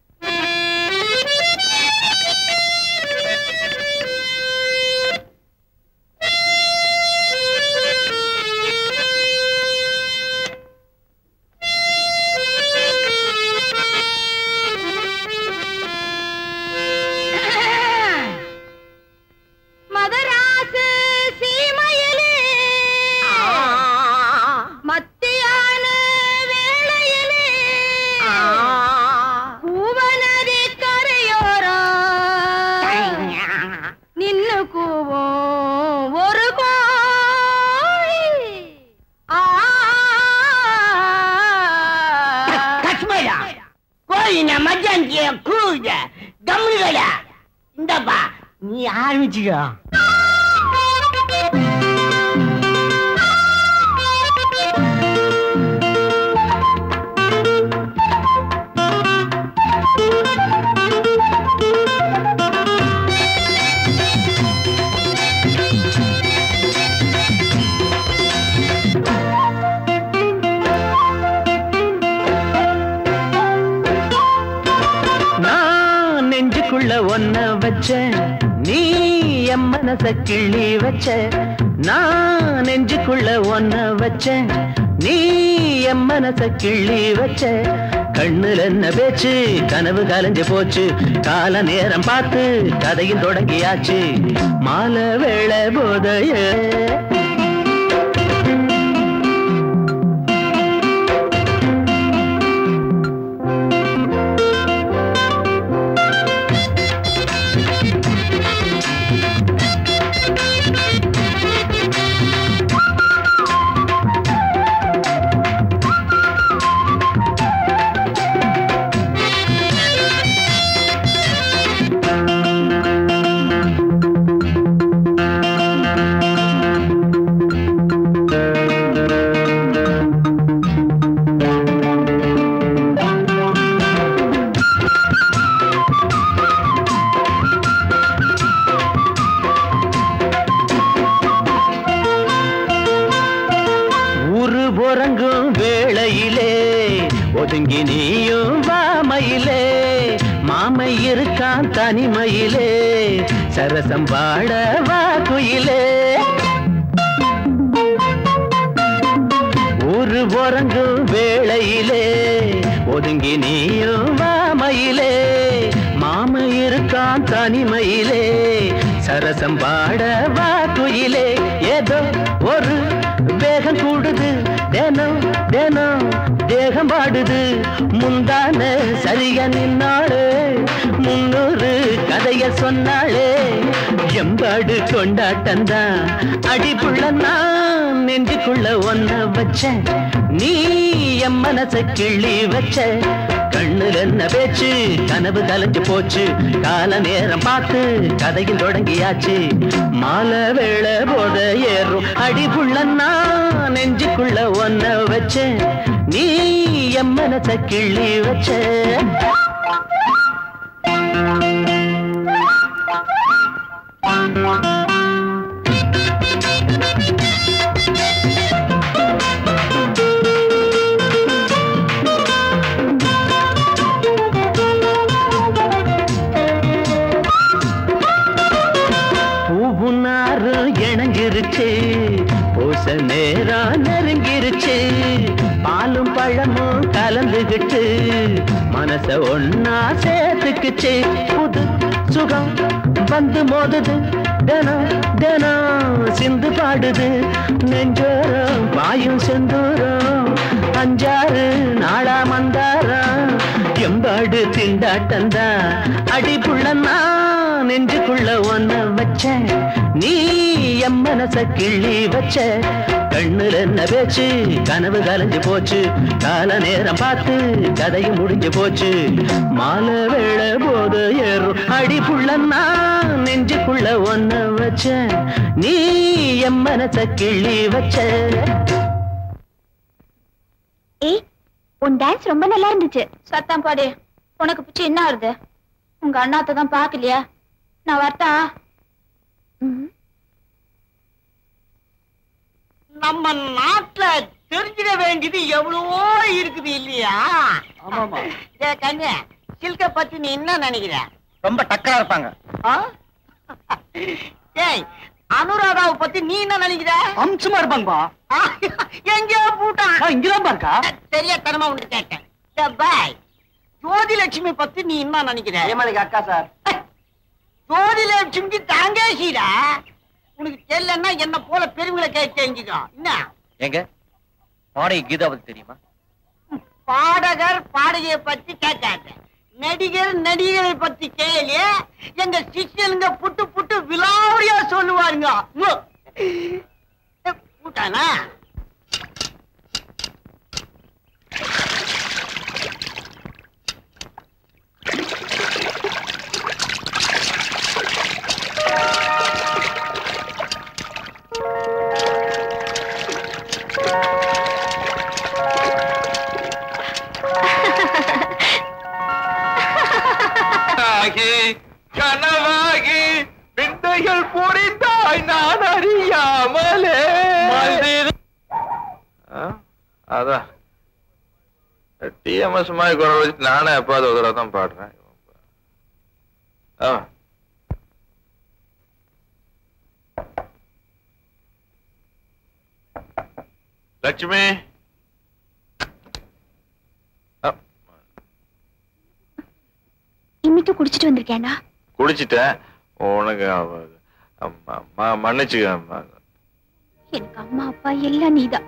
கிள்ளி வச்ச நான் நெஞ்சுக்குள்ள ஒன்ன வச்ச, நீ என் மனச கிள்ளி வச்ச. கண்ணுல என்ன பேச்சு, கனவு கலைஞ்சு போச்சு, கால நேரம் பார்த்து கதையும் தொடங்கியாச்சு. மாலை வேளை போதைய தனிமையிலே சரசம் பாடவா குயிலே. ஒரு உறங்கும் வேளையிலே ஒதுங்கி நீயும் வாமையிலே, மாம இருக்கான் தனிமையிலே சரசம் பாடவா குயிலே. ஏதோ ஒரு வேகம் கூடுது, தினம் தினம் தேகம் பாடுது, முந்தான சரியா நின்னாடு முன்னூறு கதைய சொன்னாளே. எம்பாடு கொண்டாட்டந்தான் அடிப்புள்ள, நான் நெஞ்சுக்குள்ள ஒன்ன வச்ச, நீ என் மனச கிள்ளி வச்ச. கண்ணுல என்ன பேச்சு, கனவு கலைஞ்சு போச்சு, கால நேரம் பார்த்து கதையில் தொடங்கியாச்சு. மாலை வேளை போத ஏறும் அடிப்புள்ள, நான் நெஞ்சுக்குள்ள ஒன்ன வச்ச, நீ என் மனச கிள்ளி வச்ச. பூவுனாறு இணைஞ்சிருச்சு, பூச நேரம் நெருங்கிருச்சு, பாலும் பழமும் கலந்துகிட்டு மனச ஒன்னா சேர்த்துக்குச்சு. புது சுகம் வந்து மோதுது, தினம் தினம் சிந்து பாடுது, நெஞ்சோரம் வாயும் செந்தூரம் அஞ்சாறு நாளா மந்தாரம். எம்பாடு திண்டாட்டந்தான் அடிப்புள்ளன்னா நெஞ்சுக்குள்ள ஒன்ன வச்ச நீ என் மனச கிள்ளி வச்ச கண்ணுல என்ன பேச்சு கனவு கலைஞ்சு போச்சு கால நேரம் பார்த்து கதையும் முடிஞ்சு போச்சு மாலை வேள போது ஏறும் அடிப்புள்ள நான் நெஞ்சுக்குள்ள ஒன்ன வச்ச நீ என் மனச கிள்ளி வச்ச. ஏய் உன் டான்ஸ் ரொம்ப நல்லா இருந்துச்சு. சத்தம் பாடு. உனக்கு பிச்சு என்ன வருது? உங்க அண்ணாத்தை தான் பாக்கலையா? நான் வரட்டா? நம்ம நாட்டுல தெரிஞ்சிட வேண்டியது எவ்வளவோ இருக்குது இல்லையா? கண்ணு சில்க பத்தி நீ என்ன நினைக்கிற? ரொம்ப டக்கரா இருப்பாங்க. ஏய் அனுராதாவை பத்தி நீ என்ன நினைக்கிற? அம்சமா இருப்பாங்கப்பா. எங்கேயோ பூட்டா இங்கதான் பாருக்கா. சரியா தரமா உண்டு கேட்டேன். பாய் ஜோதிலட்சுமி பத்தி நீ என்ன நினைக்கிற? ஏமாளிகா அக்கா சார் ஜோதிலட்சுமிக்கு தாங்கே சீரா. உனக்கு தெரியலன்னா என்ன போல பெருமைகளை கேட்டு தெரிஞ்சுக்கோ. என்ன எங்க பாடகி கீதா பத்தி தெரியுமா? பாடகர் பாடகியை பத்தி கேட்காத, நடிகர் நடிகரை பத்தி கேளு. எங்க சிஷ்யனுங்க புட்டு புட்டு விலாவரியா சொல்லுவாருங்க. கூட்டானா கனவாகி விந்தைகள் புரிந்தாய் நான் அறியாமலே. அதான் டிஎம்எஸ் மாதிரி குரல் வச்சு நானே எப்பாவது ஒரு தடவை தான் பாடுறேன். லட்சுமி இன்னைக்கு குடிச்சிட்டு வந்திருக்கேனா? குடிச்சிட்டேன். உனக்கு மன்னிச்சுக்க. எனக்கு அம்மா அப்பா எல்லாம் நீதான்.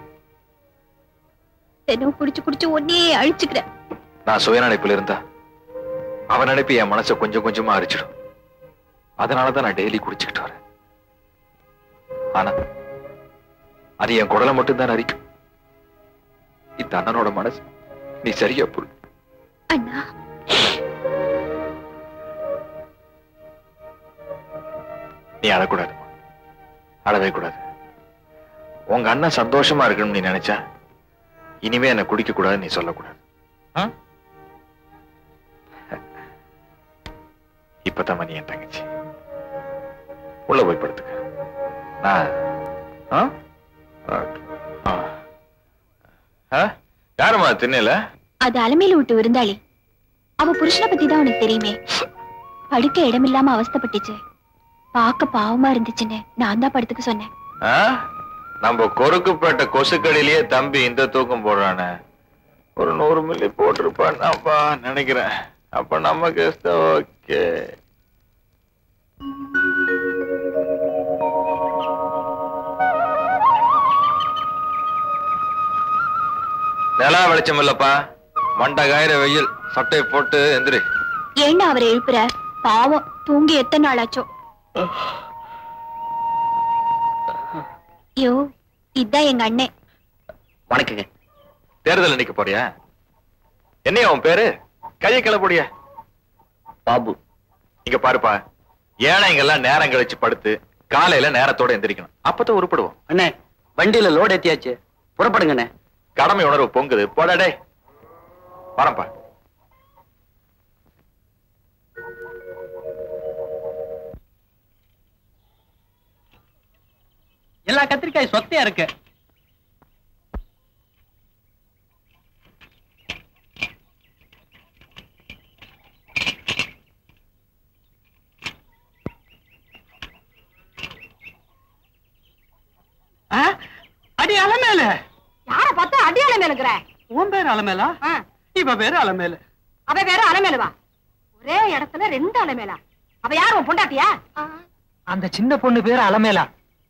தினம் குடிச்சு குடிச்சு ஒன்னே அழிச்சுக்கிறேன். நான் சுய நினைப்புல இருந்தா அவன் நினைப்பு என் மனசை கொஞ்சம் கொஞ்சமா அரிச்சிடும். அதனாலதான் நான் டெய்லி குடிச்சுக்கிட்டு வரேன். ஆனா அது என் குடலை மட்டும்தான் அரிக்கும். இந்த அண்ணனோட மனசு நீ சரியா புரிய. அண்ணா நீ அழக்கூடாது, அழவே கூடாது. உங்க அண்ணன் சந்தோஷமா இருக்கணும்னு நீ நினைச்சா இனிமே என்ன குடிக்க கூடாது நீ சொல்லக்கூடாது. இப்பதான் மணி என் தங்கச்சி. உள்ள போய் படுத்துக்க. யாருமா திண்ணையில? அது அலமையில விட்டு விருந்தாளி. அவ புருஷனை பத்தி தான் உனக்கு தெரியுமே. படுக்க இடமில்லாம அவஸ்தப்பட்டுச்சு. பார்க்க பாவமா இருந்துச்சுன்னு நான் தான் படுத்துக்க சொன்னேன். நம்ம கொறுக்குப்பட்ட கொசுக்கடியிலேயே தம்பி இந்த தூக்கம் போடுறானே. ஒரு 100 மில்லி போட்டிருப்பான்ப்பா நினைக்கிறேன். அப்ப நமக்கு ஓகே. நிலா வெளிச்சம் இல்லப்பா, மண்டகாயிர வெயில். சட்டை போட்டு எந்திரி. ஏன்னா அவரை எழுப்புற? பாவம் தூங்கி எத்தனை நாளாச்சோ. யோ இதான் எங்க அண்ணே. வணக்கங்க. தேர்தல் நிக்க போறியா? என்னையா உன் பேரு? கையை கிளப்போடியா. பாபு. இங்க பாருப்பா, ஏழைங்கெல்லாம் நேரம் கழிச்சு படுத்து காலையில நேரத்தோட எந்திரிக்கணும். அப்பதான் உருப்படுவோம். அண்ணே வண்டியில லோடு ஏத்தியாச்சு, புறப்படுங்கண்ணே. கடமை உணர்வு பொங்குது போடாடே. வரப்பா. எல்லா கத்திரிக்காய் சொத்தையா இருக்கு. அடி அலமேல. யார பார்த்தா அடி அலமேலுங்கிற? உன் பேர் அலமேலா? இவ பேரு அலமேலு, அவ பேரு அலமேலுவா? ஒரே இடத்துல 2 அலமேலா? அவ யார் உன் பொண்டாட்டியா? அந்த சின்ன பொண்ணு பேரு அலமேலா.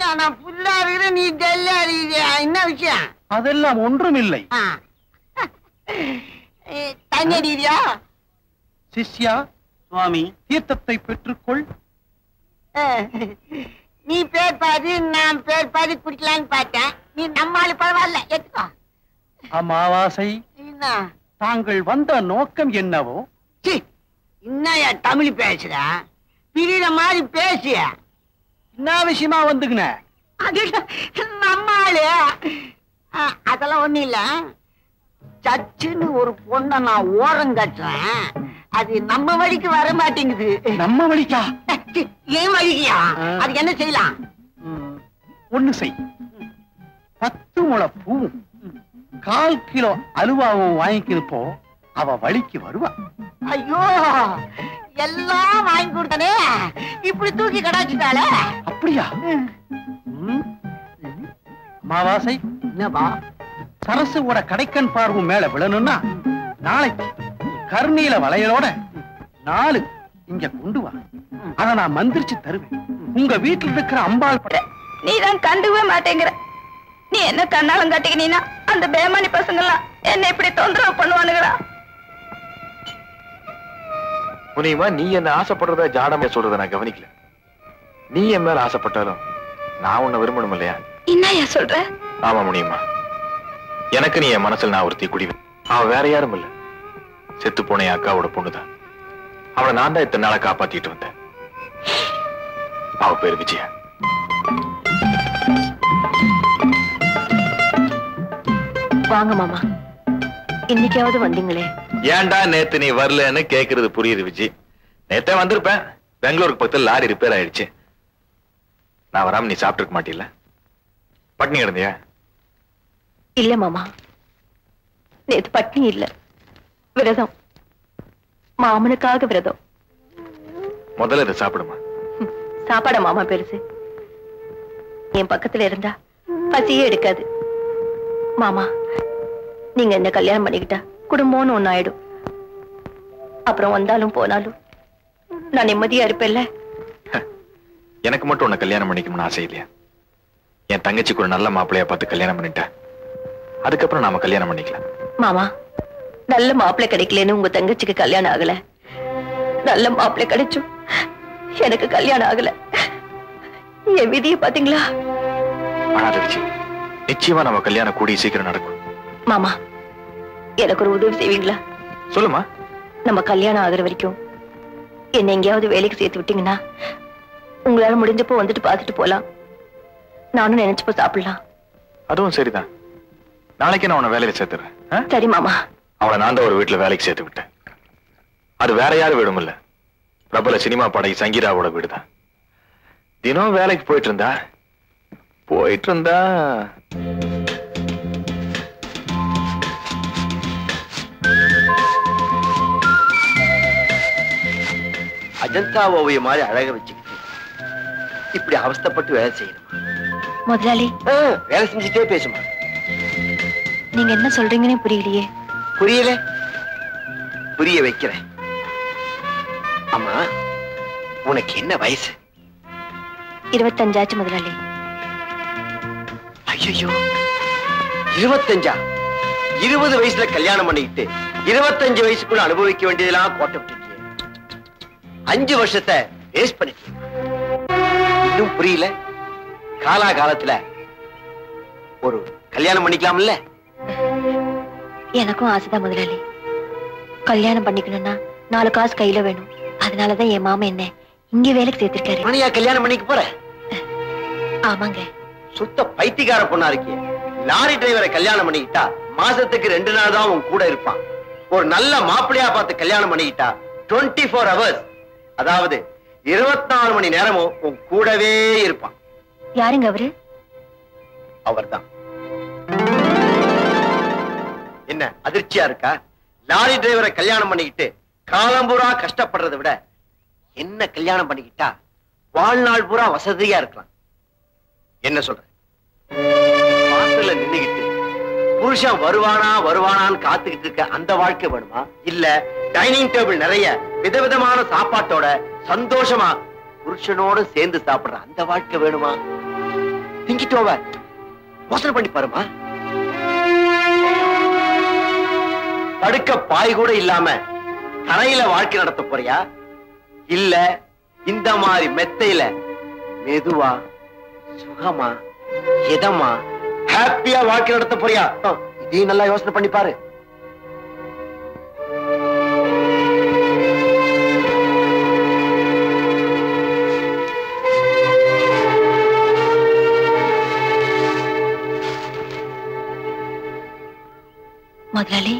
நான் புல்லா இருக்கிறேன், நீ டெல்லா இருக்கிறியா? என்ன விஷயம்? அதெல்லாம் ஒன்றும் இல்லை. தண்ணி அடிக்கிறியா? சிஷ்யா, சுவாமி தீர்த்தத்தை பெற்றுக்கொள். நீ பேர் பாதி நான் பேர் பாதி குடிக்கலான்னு பார்த்தேன். நீ நம்மால் பரவாயில்ல, எடுத்துக்கோ. அமாவாசை தாங்கள் வந்த நோக்கம் என்னவோ? இன்னும் தமிழ் பேசுற பிரியிற மாதிரி பேசிய என்ன விஷயமா வந்துக்குன? அது நம்மாலு அதெல்லாம் ஒண்ணும் இல்ல. சச்சுன்னு ஒரு பொண்ணை நான் ஓரம் கட்டுறேன், அது நம்ம வழிக்கு வர மாட்டேங்குது. நம்ம வழிக்கா? ஏன் வழிக்கியா? அது என்ன செய்யலாம்? ஒண்ணு செய், 10 முழம் பூவும் 1/4 கிலோ அலுவாவும் வாங்கிக்கிறப்போ அவ வழிக்கு வருவா. ஐயோ, எல்லாம் வாங்கி கொடுத்தானே, இப்படி தூக்கி கடாச்சிட்டால. அப்படியா? அமாவாசை என்னவா? சரசு ஓட கடைக்கண் பார்வும் மேல விழணும்னா நாளைக்கு கருணீல வளையலோட 4 இங்க கொண்டு வா. ஆனா நான் மந்திரிச்சு தருவேன். உங்க வீட்டுல இருக்கிற அம்பாள் பட நீ தான் கண்டுவே மாட்டேங்கிற. நீ என்ன கண்ணாலும் கட்டிக்கினா அந்த பேமானி பசங்கள்லாம் என்ன இப்படி தொந்தரவு பண்ணுவானுங்களா? புனிமா, நீ என்ன ஆசைப்படுறத ஜாடமே சொல்றத நான் கவனிக்கல. நீ என் மேல ஆசைப்பட்டாலும் நான் உன்னை விரும்பணும் இல்லையா? என்னையா சொல்ற? ஆமா முனியம்மா, எனக்கு நீ என் மனசுல நான் ஒருத்தி குடிவேன். அவன் வேற யாரும் இல்ல, செத்து போன என் அக்காவோட பொண்ணுதான். அவளை நான் தான் இத்தனை நாளா காப்பாத்திட்டு வந்தேன். அவ பேரு விஜயா. வாங்க மாமா, இன்னைக்காவது வந்தீங்களே. ஏன்டா நேத்து நீ வரலன்னு கேக்குறது புரியுது விஜி. நேத்தே வந்திருப்பேன். பெங்களூருக்கு பக்கத்துல லாரி ரிப்பேர் ஆயிடுச்சு. நான் வராம நீ சாப்பிட்டுருக்க மாட்டீல்ல? பட்னி கிடந்தியா? இல்ல மாமா, நேத்து பட்னி இல்ல, விரதம். மாமனுக்காக விரதம். முதல்ல இதை சாப்பிடுமா? சாப்பாட மாமா பெருசு. என் பக்கத்துல இருந்தா பசியே எடுக்காது. மாமா, நீங்க என்ன கல்யாணம் பண்ணிக்கிட்டா குடும்பம்னு ஒண்ணு ஆயிடும். அப்புறம் வந்தாலும் போனாலும் நான் நிம்மதியா இருப்பேன்ல. எனக்கு மட்டும் உன்னை கல்யாணம் பண்ணிக்கணும்னு ஆசை இல்லையா? என் தங்கச்சிக்கு ஒரு நல்ல மாப்பிள்ளையா பார்த்து கல்யாணம் பண்ணிட்டேன். அதுக்கப்புறம் நாம கல்யாணம் பண்ணிக்கலாம். மாமா, நல்ல மாப்பிள்ளை கிடைக்கலன்னு உங்க தங்கச்சிக்கு கல்யாணம் ஆகல. நல்ல மாப்பிள்ளை கிடைச்சும் எனக்கு கல்யாணம் ஆகல. என் விதியை பாத்தீங்களா? நிச்சயமா நம்ம கல்யாணம் கூடி சீக்கிரம் நடக்கும். மாமா, எனக்கு ஒரு உதவி செய்வீங்களா? சொல்லுமா. நம்ம கல்யாணம் ஆகிற வரைக்கும் என்ன எங்கேயாவது வேலைக்கு சேர்த்து விட்டீங்கன்னா உங்களால முடிஞ்சப்போ வந்துட்டு பார்த்துட்டு போலாம். நானும் நினைச்சப்போ சாப்பிடலாம். அதுவும் சரிதான். நாளைக்கு நான் உன்னை வேலையில சேர்த்துறேன். சரி மாமா. அவளை நான் தான் ஒரு வீட்டுல வேலைக்கு சேர்த்து விட்டேன். அது வேற யாரும் வீடும் இல்ல, பிரபல சினிமா பாடகி சங்கீதாவோட வீடுதான். தினம் வேலைக்கு போயிட்டு இருந்தா அஜந்தா ஓவிய மாதிரி அழக வச்சுக்கிட்டு இப்படி அவஸ்தப்பட்டு வேலை செய்யணும். முதலாளி, வேலை செஞ்சுட்டே பேசுமா. நீங்க என்ன சொல்றீங்கன்னு புரியலையே. புரிய வைக்கிறேன். அம்மா, உனக்கு என்ன வயசு? 25 ஆச்சு முதலாளி. ஐயோ, 25ஆ? 20 வயசுல கல்யாணம் பண்ணிக்கிட்டு 25 வயசுக்குள்ள அனுபவிக்க வேண்டியதெல்லாம் கோட்டை விட்டுருக்கீங்க. 5 வருஷத்தை வேஸ்ட் பண்ணிட்டீங்க. இன்னும் புரியல? காலாகாலத்துல ஒரு கல்யாணம் பண்ணிக்கலாம்ல? எனக்கும் ஆசைதான் முதலாளி. கல்யாணம் பண்ணிக்கணும்னா 4 காசு கையில வேணும். அதனாலதான் என் மாமா என்ன இங்க வேலைக்கு சேர்த்திருக்காரு. மணியா கல்யாணம் பண்ணிக்க போற? ஆமாங்க. சுத்த பைத்தியக்கார பொண்ணா இருக்கீங்க. லாரி டிரைவரை கல்யாணம் பண்ணிக்கிட்டா மாசத்துக்கு 2 நாள் தான் உன் கூட இருப்பான். ஒரு நல்ல மாப்பிள்ளையா பார்த்து கல்யாணம் பண்ணிக்கிட்டா 24 hours, அதாவது 24 மணி நேரமும் உன் கூடவே இருப்பான். யாருங்க அவரு? அவர்தான். என்ன அதிர்ச்சியா இருக்கா? லாரி டிரைவரை கல்யாணம் பண்ணிக்கிட்டு காலம்பூரா கஷ்டப்படுறதை விட என்ன கல்யாணம் பண்ணிக்கிட்டா வாழ்நாள் பூரா வசதியா இருக்கலாம். என்ன சொல்ற? வாசல்ல நின்னுகிட்டு புருஷன் வருவானா வருவானான்னு காத்துக்கிட்டு இருக்க அந்த வாழ்க்கை வேணுமா? இல்ல டைனிங் டேபிள் நிறைய விதவிதமான சாப்பாட்டோட சந்தோஷமா புருஷனோட சேர்ந்து சாப்பிடுற அந்த வாழ்க்கை வேணுமா? திங்கிட்டோவ யோசனை பண்ணி பாருமா. படுக்க பாய் கூட இல்லாம கரையில வாழ்க்கை நடத்த போறியா? இல்ல இந்த மாதிரி மெத்தையில மெதுவா சுகமா இதமா ஹாப்பியா வாழ்க்கை நடத்த போறியா? இதையும் நல்லா யோசனை பண்ணி பாரு. முதலாளி,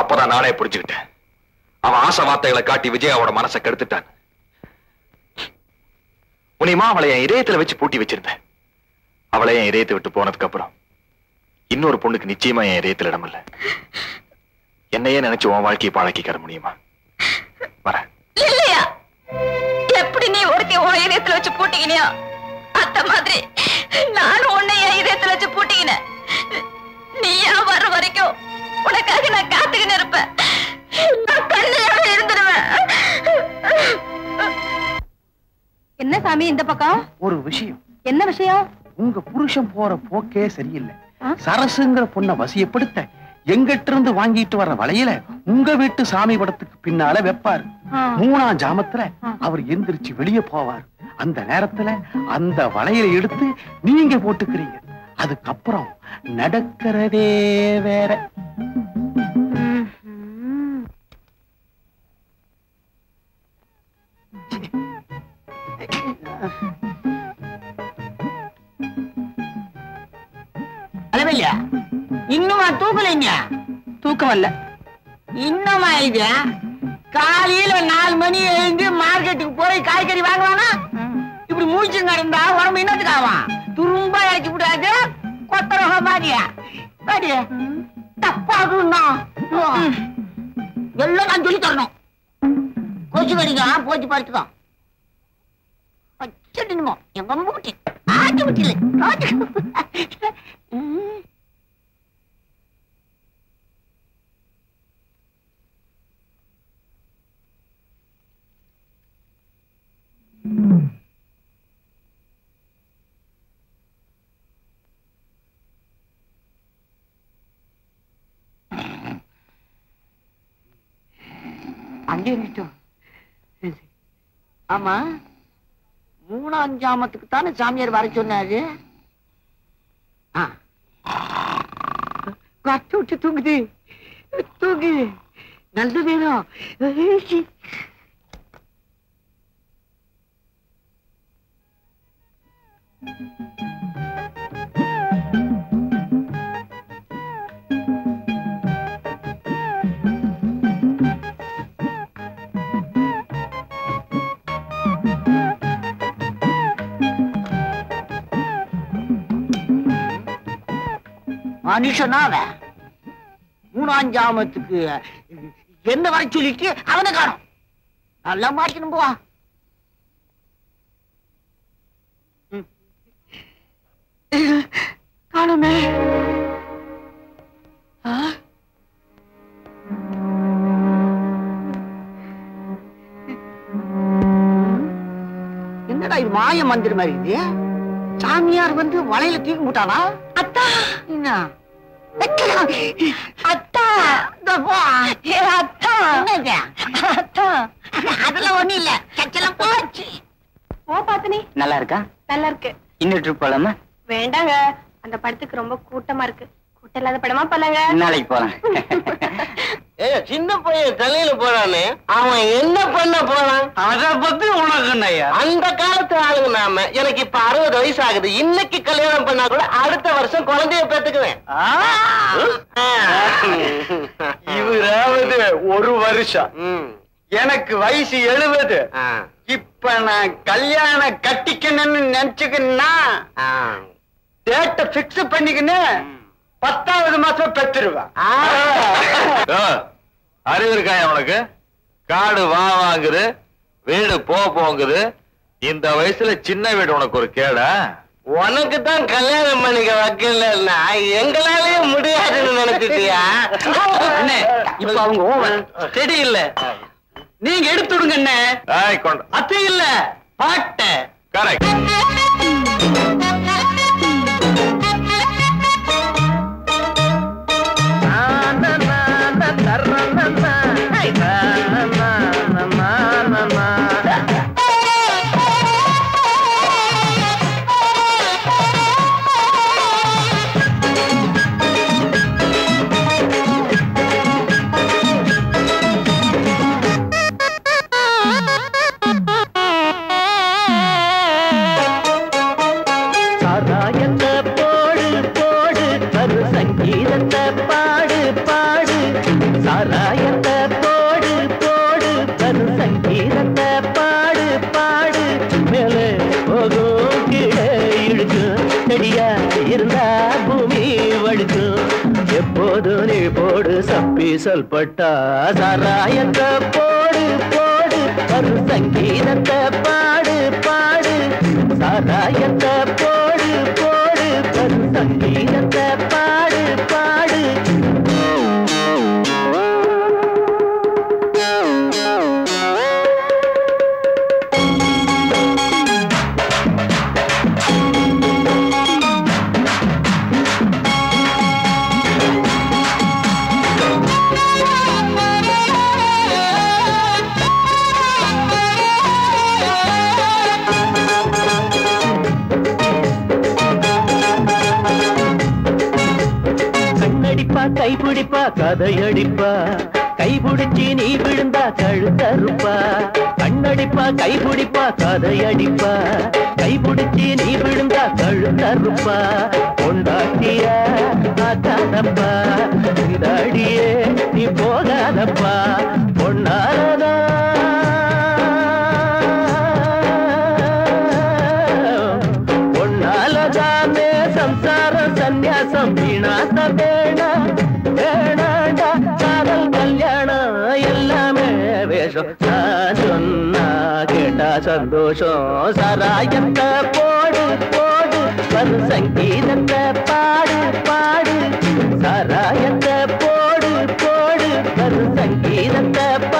அப்பதான் நானே புரிஞ்சுக்கிட்டேன். அவன் ஆசை வார்த்தைகளை காட்டி விஜயாவோட மனசை கெடுத்துட்டான். உனிமா அவளை என் இதயத்துல வச்சு பூட்டி வச்சிருந்தேன். அவளை என் இதயத்தை விட்டு போனதுக்கு அப்புறம் இன்னொரு பொண்ணுக்கு நிச்சயமா என் இதயத்துல இடம் இல்லை. என்னையே நினைச்சு உன் வாழ்க்கையை பாழாக்கிக்கிற முடியுமா? வர இல்லையா? எப்படி நீ ஒருத்தைய உன் இதயத்துல வச்சு பூட்டிக்கினியா அத்த மாதிரி நானும் உன்னை என் இதயத்துல வச்சு பூட்டிக்கினேன். நீயா வர வரைக்கும் உனக்காக நான் காத்துக்கிட்டு இருப்பேன். என்ன சாமி இந்த பக்கம் ஒரு விஷயம்? என்ன விஷயம்? உங்க புருஷன் போற போக்கே சரியில்லை. சரசுங்கிற பொண்ண வசியப்படுத்த எங்கிட்ட இருந்து வாங்கிட்டு வர்ற வலையில உங்க வீட்டு சாமி படத்துக்கு பின்னால வைப்பாரு. 3ஆம் ஜாமத்துல அவர் எந்திரிச்சு வெளியே போவார். அந்த நேரத்துல அந்த வலையில எடுத்து நீங்க போட்டுக்கிறீங்க. அதுக்கப்புறம் நடக்கிறதே வேற. அளவில்லையா? இன்னுமா தூக்கலைங்க? தூக்கம் இல்ல இன்னமா ஆயிடுயா? காலையில 4 மணி எழுந்து மார்க்கெட்டுக்கு போய் காய்கறி வாங்குவானா? இப்படி மூச்சுங்க இருந்தா உடம்பு இன்னத்துக்கு ஆவான். துரும்பா இறக்கி விடாது கொத்தரகம் மாதிரியா பாடியா தப்பாகுன்னா எல்லாம் நான் சொல்லி தரணும். கோச்சு கறிக்கா போச்சு பார்த்துதான் பச்சடினுமோ எங்க மூட்டி ஆட்டு விட்டில காட்டு. அங்கே இருந்துட்டோம். ஆமா 3ஆம் ஜாமத்துக்கு தானே சாமியார் வர சொன்னாரு. கட்டு விட்டு தூங்குது தூங்கு நல்லது வேணும். மனுஷனா அவன் 3ஆம் ஜாமத்துக்கு என்ன வர சொல்லிட்டு அவனை காணும். நல்லா மாற்றணும் போவா. காணுமே என்னடா இது மாய மந்திரம் மாதிரி இது? சாமியார் வந்து வலையில தூக்கி போட்டானா? அத்தா என்ன வேண்டாங்க. அந்த படத்துக்கு ரொம்ப கூட்டமா இருக்கு. கூட்டம் இல்லாத படமா போலாங்க. நாளைக்கு போலாம். சின்ன பையன் தலையில போறானு அவன் என்ன பண்ண போறான் அத பத்தி உனக்கு? அந்த காலத்து ஆளுங்க நாம. எனக்கு இப்ப 60 வயசு ஆகுது. இன்னைக்கு கல்யாணம் பண்ணா கூட அடுத்த வருஷம் குழந்தைய பெத்துக்குவேன். இவராவது ஒரு வருஷம். எனக்கு வயசு 70. இப்ப நான் கல்யாணம் கட்டிக்கணும்னு நினைச்சுக்கன்னா டேட்ட பிக்ஸ் பண்ணிக்கணும். பத்தாவது மாசம் பெற்றுருவா. அறிவு இருக்காய் அவனுக்கு? காடு வா வாங்குது, வீடு போங்குது. இந்த வயசுல சின்ன வீடு உனக்கு ஒரு கேடா? உனக்கு தான் கல்யாணம் பண்ணிக்க வக்கீல்னா எங்களாலேயே முடியாதுன்னு நினைச்சிட்டியா? இப்ப அவங்க ஓவன் செடி இல்ல, நீங்க எடுத்துடுங்க அண்ணன். அத்தை இல்ல பாட்ட. கரெக்ட். பட்டா சாராயத்த போடு போடு ஒரு சங்கீதத்தை பாடு பாடு சாராயத்த போடு போடு ஒரு சங்கீதத்தை பாடு பாடு. கைபிடிப்பா கதையடிப்பா, கைபிடிச்சி நீ விழுந்தா கழுத்தறுப்பா. கண்ணடிப்பா கைபிடிப்பா கதையடிப்பா, கைபிடிச்சி நீ விழுந்தா கழுத்தறுப்பா. கொண்டாட்டியா காத்தாதப்பா, இந்த அடியே நீ போகாதப்பா. பொன்னாரதா பொன்னாலதாமே சம்சார சந்நியாசம் வீணாத வேணா சந்தோஷம். சாராயத்த போடு போடு ஒரு சங்கீதத்தை பாடு பாடு சாராயத்த போடு போடு ஒரு சங்கீதத்தை பாடு பாடு.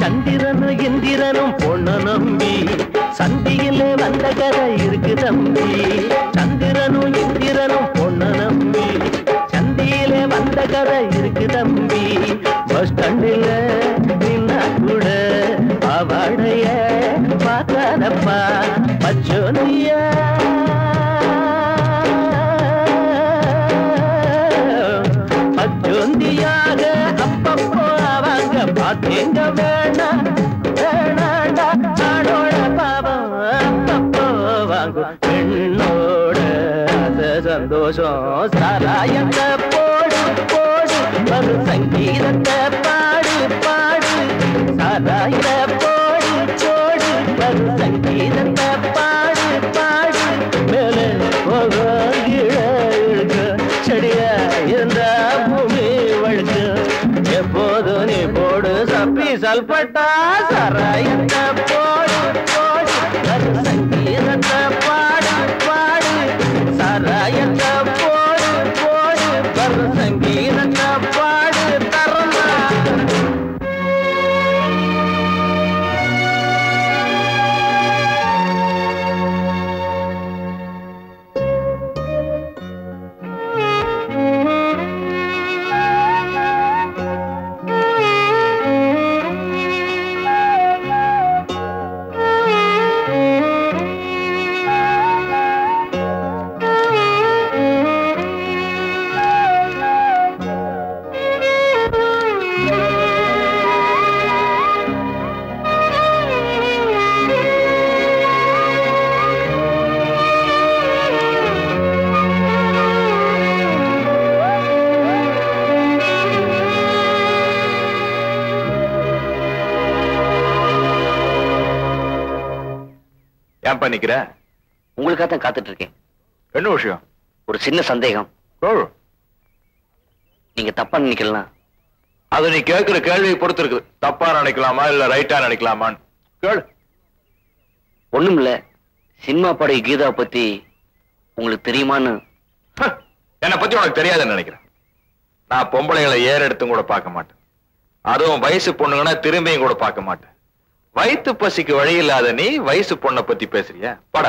சந்திரனும் இந்திரனும் பொண்ணு நம்பி சந்தியிலே வந்த கதை இருக்கு தம்பி. பஸ் ஸ்டாண்டில நின்னா கூட அவடைய பார்க்காதப்பா. பச்சோனியா பச்சோந்தியாக அப்பப்போ அவங்க பார்த்தேங்க வேணா வேணாண்டா நாடோட பாவம் அப்பப்போ வாங்க சந்தோஷம். சாராயத்தை போடு போடு ஒரு சங்கீதத்தை பாடு பாடு சாராயத்தை போடு போடு ஒரு சங்கீதத்தை பாடு பாடு. மேலே போகிழக்கு செடியா இருந்த பூமி வழுக்கு எப்போது நீ போடு சப்பி சல்பட்டா. சாராயத்தை போடு போடு ஒரு சங்கீதத்தை பாடு பாடு சாராயத்த போடு போடு பரு சங்கீதத்தை பாடு தரமா. ஏன்பா நிக்கிற? உங்களுக்காகத்தான் காத்துட்டு இருக்கேன். என்ன விஷயம்? ஒரு சின்ன சந்தேகம். நீங்க தப்பா நினைக்கலாம். அது நீ கேட்கிற கேள்வியை பொறுத்து இருக்குது. தப்பா நினைக்கலாமா இல்ல ரைட்டா நினைக்கலாமான்னு கேளு. ஒண்ணும் இல்ல, சினிமா படை கீதா பத்தி உங்களுக்கு தெரியுமான்னு. என்னை பத்தி உனக்கு தெரியாதுன்னு நினைக்கிறேன். நான் பொம்பளைகளை ஏறெடுத்தும் கூட பார்க்க மாட்டேன். அதுவும் வயசு பொண்ணுங்கன்னா திரும்பியும் கூட பார்க்க மாட்டேன். வயிற்று பசிக்கு வழி இல்லாத நீ வயசு பொண்ணை பத்தி பேசுறியா? பட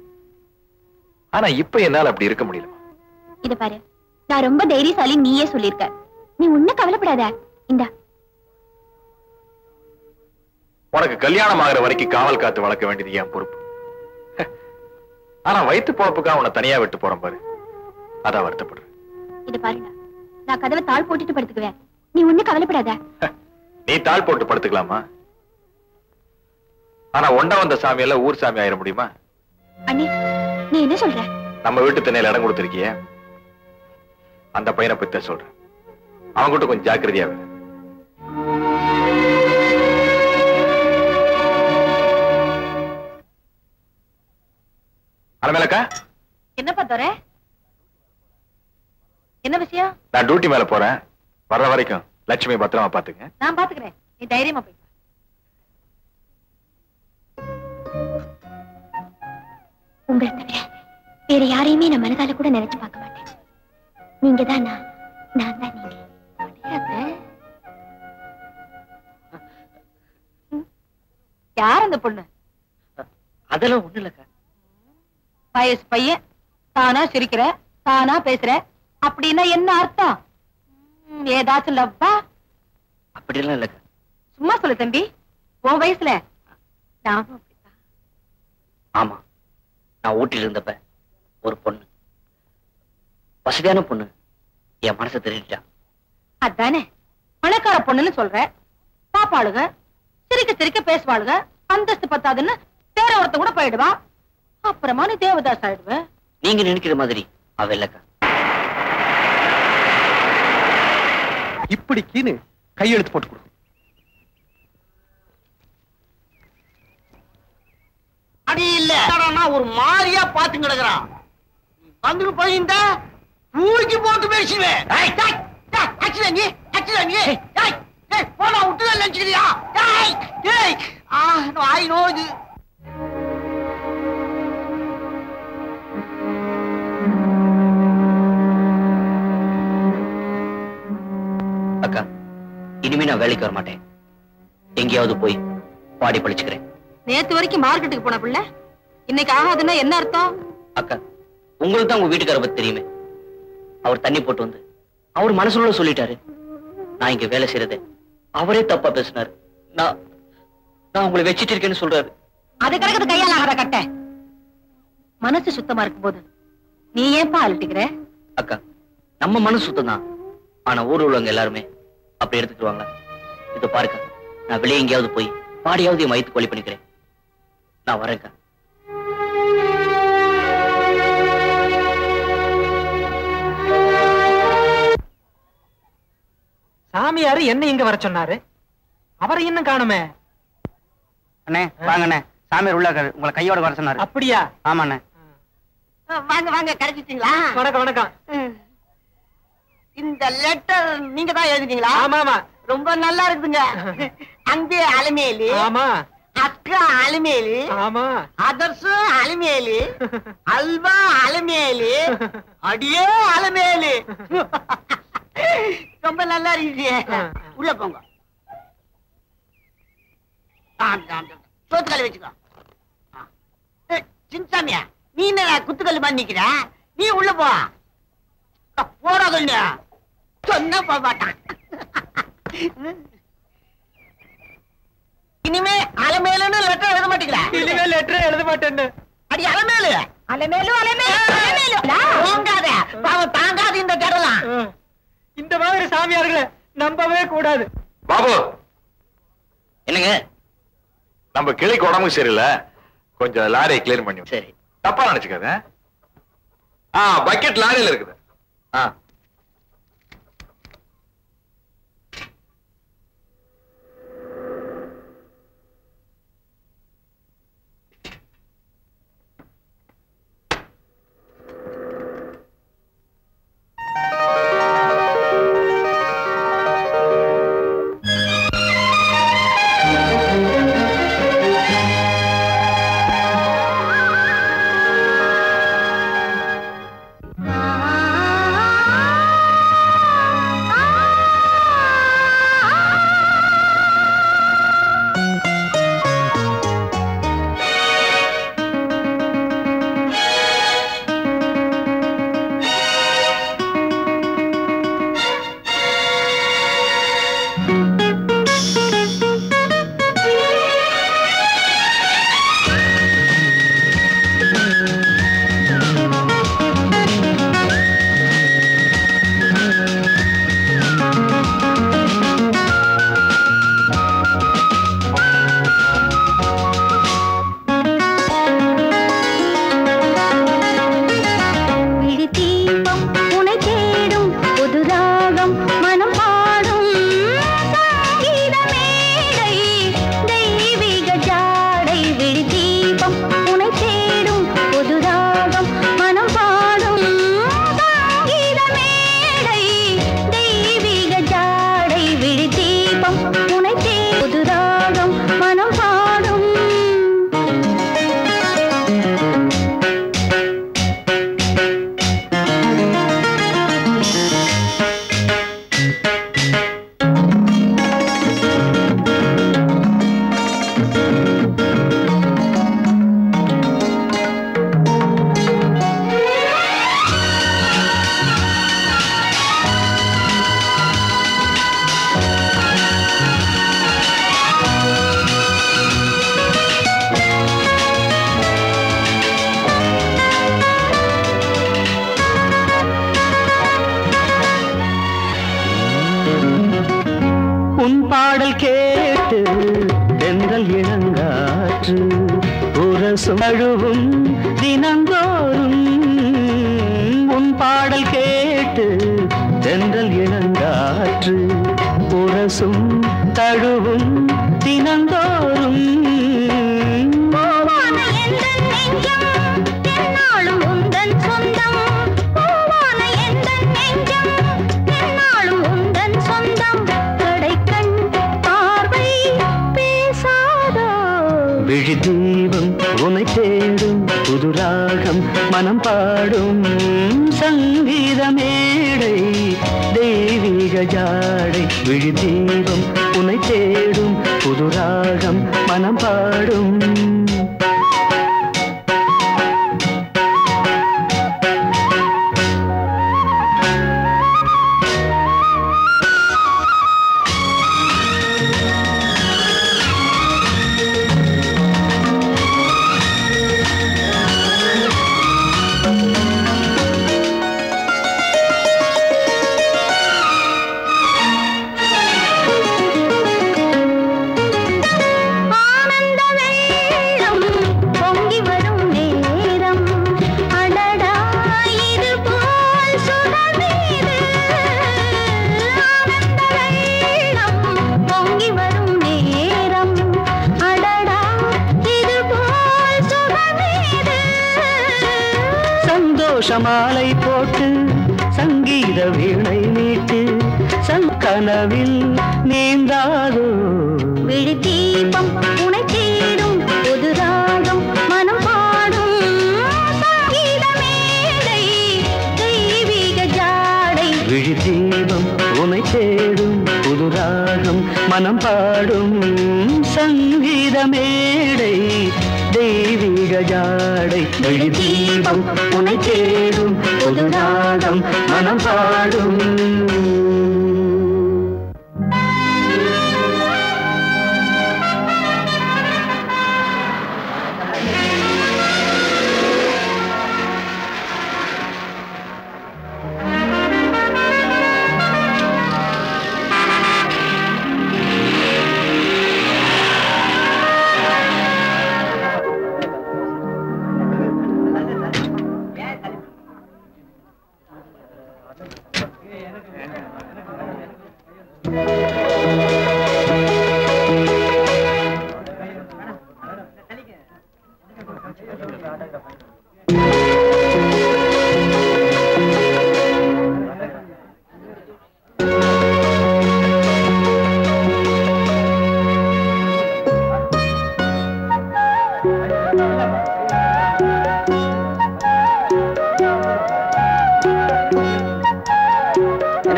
ஆனா இப்ப என்னால அப்படி இருக்க முடியல. இத பாரு, நான் ரொம்ப தைரியசாலி. நீயே சொல்லிருக்க. நீ உன்ன கவலைப்படாத. இந்த உனக்கு கல்யாணம் ஆகிற வரைக்கும் காவல் காத்து வளர்க்க வேண்டியது என் பொறுப்பு. ஆனா வயிற்று பொழப்புக்காக உன்னை தனியா விட்டு போறேன் பாரு, அதான் வருத்தப்படுறேன். இத பாருங்க, நான் கதவை தாள் போட்டுட்டு படுத்துக்குவேன். நீ ஒண்ணு கவலைப்படாத. நீ தாள் போட்டு படுத்துக்கலாமா? ஆனா ஒண்ட வந்த சாமி எல்லாம் ஊர் சாமி ஆயிட முடியுமா? அண்ணே, நீ என்ன சொல்ற? நம்ம வீட்டு திண்ணையில இடம் கொடுத்திருக்கிய அந்த பையனை பத்தி சொல்றேன். அவங்க கிட்ட கொஞ்சம் ஜாக்கிரதையா வேணும். அனமேலக்கா, என்னப்பா தோற? என்ன விஷயம்? நான் டியூட்டி மேல போறேன். வர்ற வரைக்கும் லட்சுமி பத்திரமா பாத்துங்க. நான் பாத்துக்கிறேன், நீ தைரியமா போய். உங்களை தவிர வேற யாரையுமே நான் மனதால கூட நினைச்சு பார்க்க மாட்டேன். நீங்க தான் நான், நான் தான் நீங்க. யார் அந்த பொண்ணு? அதெல்லாம் ஒண்ணு இல்லக்கா. வயசு பையன், தானா சிரிக்கிற, தானா பேசுற, அப்படின்னா என்ன அர்த்தம்? ஏதாச்சும் லவ்வா? அப்படிலாம் இல்லக்கா. சும்மா சொல்லு தம்பி, உன் வயசுல. ஆமா, நான் ஊட்டில இருந்தப்ப ஒரு பொண்ணு, வசதியான பொண்ணு, என் மனசை திருடிட்டா. அதானே பணக்கார பொண்ணுன்னு சொல்ற. பாப்பாளுங்க சிரிக்க சிரிக்க பேசுவாளுங்க. அந்தஸ்து பத்தாதுன்னு வேற ஒருத்த கூட போயிடுவா. அப்புறமா நீ தேவதாஸ் ஆயிடுவேன். நீங்க நினைக்கிற மாதிரி அவ இல்லக்கா. இப்படி கீழே கையெழுத்து போட்டு கொடு. அடி இல்ல ஒரு மாரியா பாத்து கிடக்குறான். வந்து போயிருந்த மூழ்கி போட்டு பேசுவேன். போனா விட்டுதான் நினைச்சுக்கிறியா? ஆயினோது அக்கா, இனிமே நான் வேலைக்கு வர மாட்டேன். எங்கேயாவது போய் பாடி படிச்சுக்கிறேன். நேத்து வரைக்கும் மார்க்கெட்டுக்கு போன பிள்ளை இன்னைக்கு ஆகாதுன்னா என்ன அர்த்தம்? அக்கா, உங்களுக்கு தான் உங்க வீட்டுக்கார பத்தி தெரியுமே. அவர் தண்ணி போட்டு வந்து அவர் மனசுல சொல்லிட்டாரு. நான் இங்க வேலை செய்யறதே அவரே தப்பா பேசினாரு. நான் உங்களை வச்சிட்டு இருக்கேன்னு சொல்றாரு. அது கிடக்குது கையால் ஆகாத கட்ட. மனசு சுத்தமா இருக்கும் போது நீ ஏன்பா அழட்டிக்கிற? அக்கா, நம்ம மனசு சுத்தம் தான். ஆனா ஊர் உள்ளவங்க எல்லாருமே அப்படி எடுத்துக்கிடுவாங்க. இதை பாருக்கா, நான் வெளியே எங்கேயாவது போய் பாடியாவது என் வயிற்று கோழி பண்ணிக்கிறேன். நான் வரேன்க்கா. சாமியாரு என்ன இங்க வர சொன்னாரு? அவரை இன்னும் காணுமே. அண்ணே வாங்க அண்ணே, சாமியார் உள்ள இருக்காரு. உங்களை கையோட வர சொன்னாரு. அப்படியா? ஆமா அண்ணே. வாங்க வாங்க, கிடைச்சிட்டீங்களா? வணக்கம் வணக்கம். இந்த லெட்டர் நீங்க தான் எழுதிட்டீங்களா? ஆமா ஆமா, ரொம்ப நல்லா இருக்குங்க. அன்பே அலமேலு. ஆமா. அக்கா அலமேலு. ஆமா. அதர்சு அலமேலு. அல்வா அலமேலு. அடியே அலமேலு. ரொம்ப நல்லா இருக்கு. உள்ள போங்க. சோத்துக்கல் வச்சுக்கோ. சின்சாமியா, நீ என்ன குத்துக்கல் மாதிரி நிக்கிற? நீ உள்ள போ. போறாதுங்க சொன்னா போக மாட்டான். இனிமே அலமேலுன்னு லெட்டர் எழுத மாட்டீங்களா? இனிமே லெட்டர் எழுத மாட்டேன்னு. அடி அலமேலு அலமேலு அலமேலு அலமேலு தாங்காத பாவம் தாங்காத இந்த கடலாம். இந்த மாதிரி சாமியார்களை நம்பவே கூடாது. பாபு என்னங்க நம்ம கிளைக்கு உடம்பு சரியில்லை, கொஞ்சம் லாரியை கிளீன் பண்ணி. சரி தப்பா நினைச்சுக்காத. பக்கெட் லாரியில இருக்குது.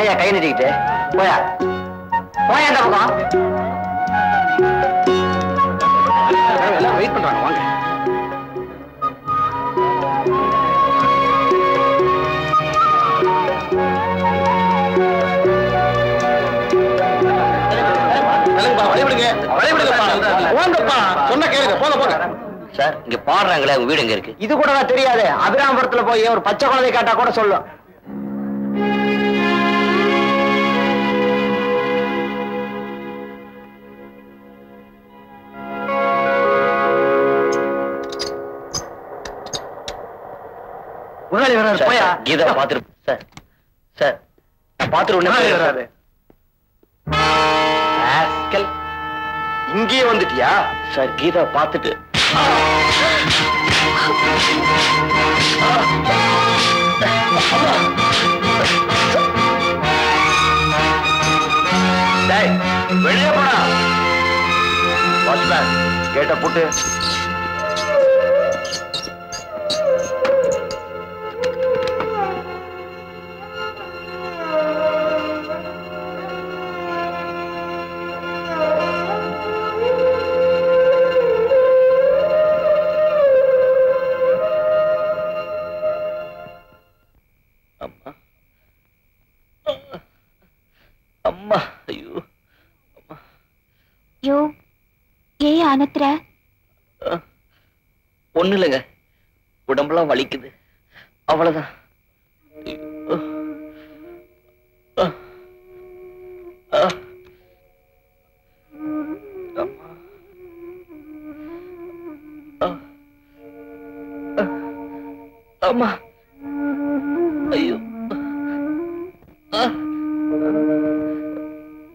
என்னையா கை நிறுத்திக்கிட்டு போயா போயா அந்த பக்கம் எல்லாம் வெயிட் பண்றாங்க வாங்க. சார் இங்க பாடுறாங்களே உங்க வீடு எங்க இருக்கு? இது கூட தான் தெரியாது. அபிராமபுரத்துல போய் ஒரு பச்சை குழந்தை கேட்டா கூட சொல்லும். போயா கீதா பாத்துரு சார். சார் நான் பாத்துருவேன். இங்கேயே வந்துட்டியா? சார் கீதா பாத்துட்டு வெளியே போனா வாட்ச்மேன் கேட்ட போட்டு ஒண்ணு இல்லைங்க. உடம்பெல்லாம் வலிக்குது அவ்வளவுதான். அம்மா ஐயோ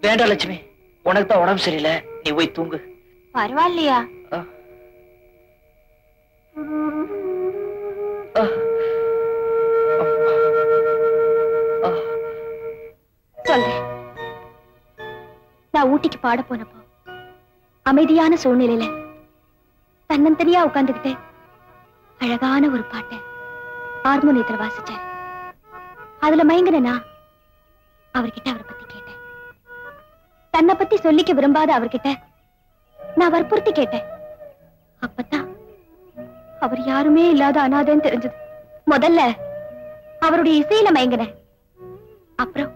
வேண்டாம் லட்சுமி, உனக்கு தான் உடம்பு சரியில்லை, நீ போய் தூங்கு. பரவாயில்லையா? சொல்றேன். நான் ஊட்டிக்கு பாட போனப்போ அமைதியான சூழ்நிலையில தன்னந்தனியா உட்கார்ந்துகிட்டு அழகான ஒரு பாட்டை ஹார்மோனியத்துல வாசிச்சாரு. அதுல மயங்கினா அவர்கிட்ட அவரை பத்தி கேட்டேன். தன்னை பத்தி சொல்லிக்க விரும்பாத அவர்கிட்ட நான் வற்புறுத்தி கேட்டேன். அப்பதான் அவர் யாருமே இல்லாத அனாதைன்னு தெரிஞ்சது. முதல்ல அவருடைய இசையில மயங்கினேன். அப்புறம்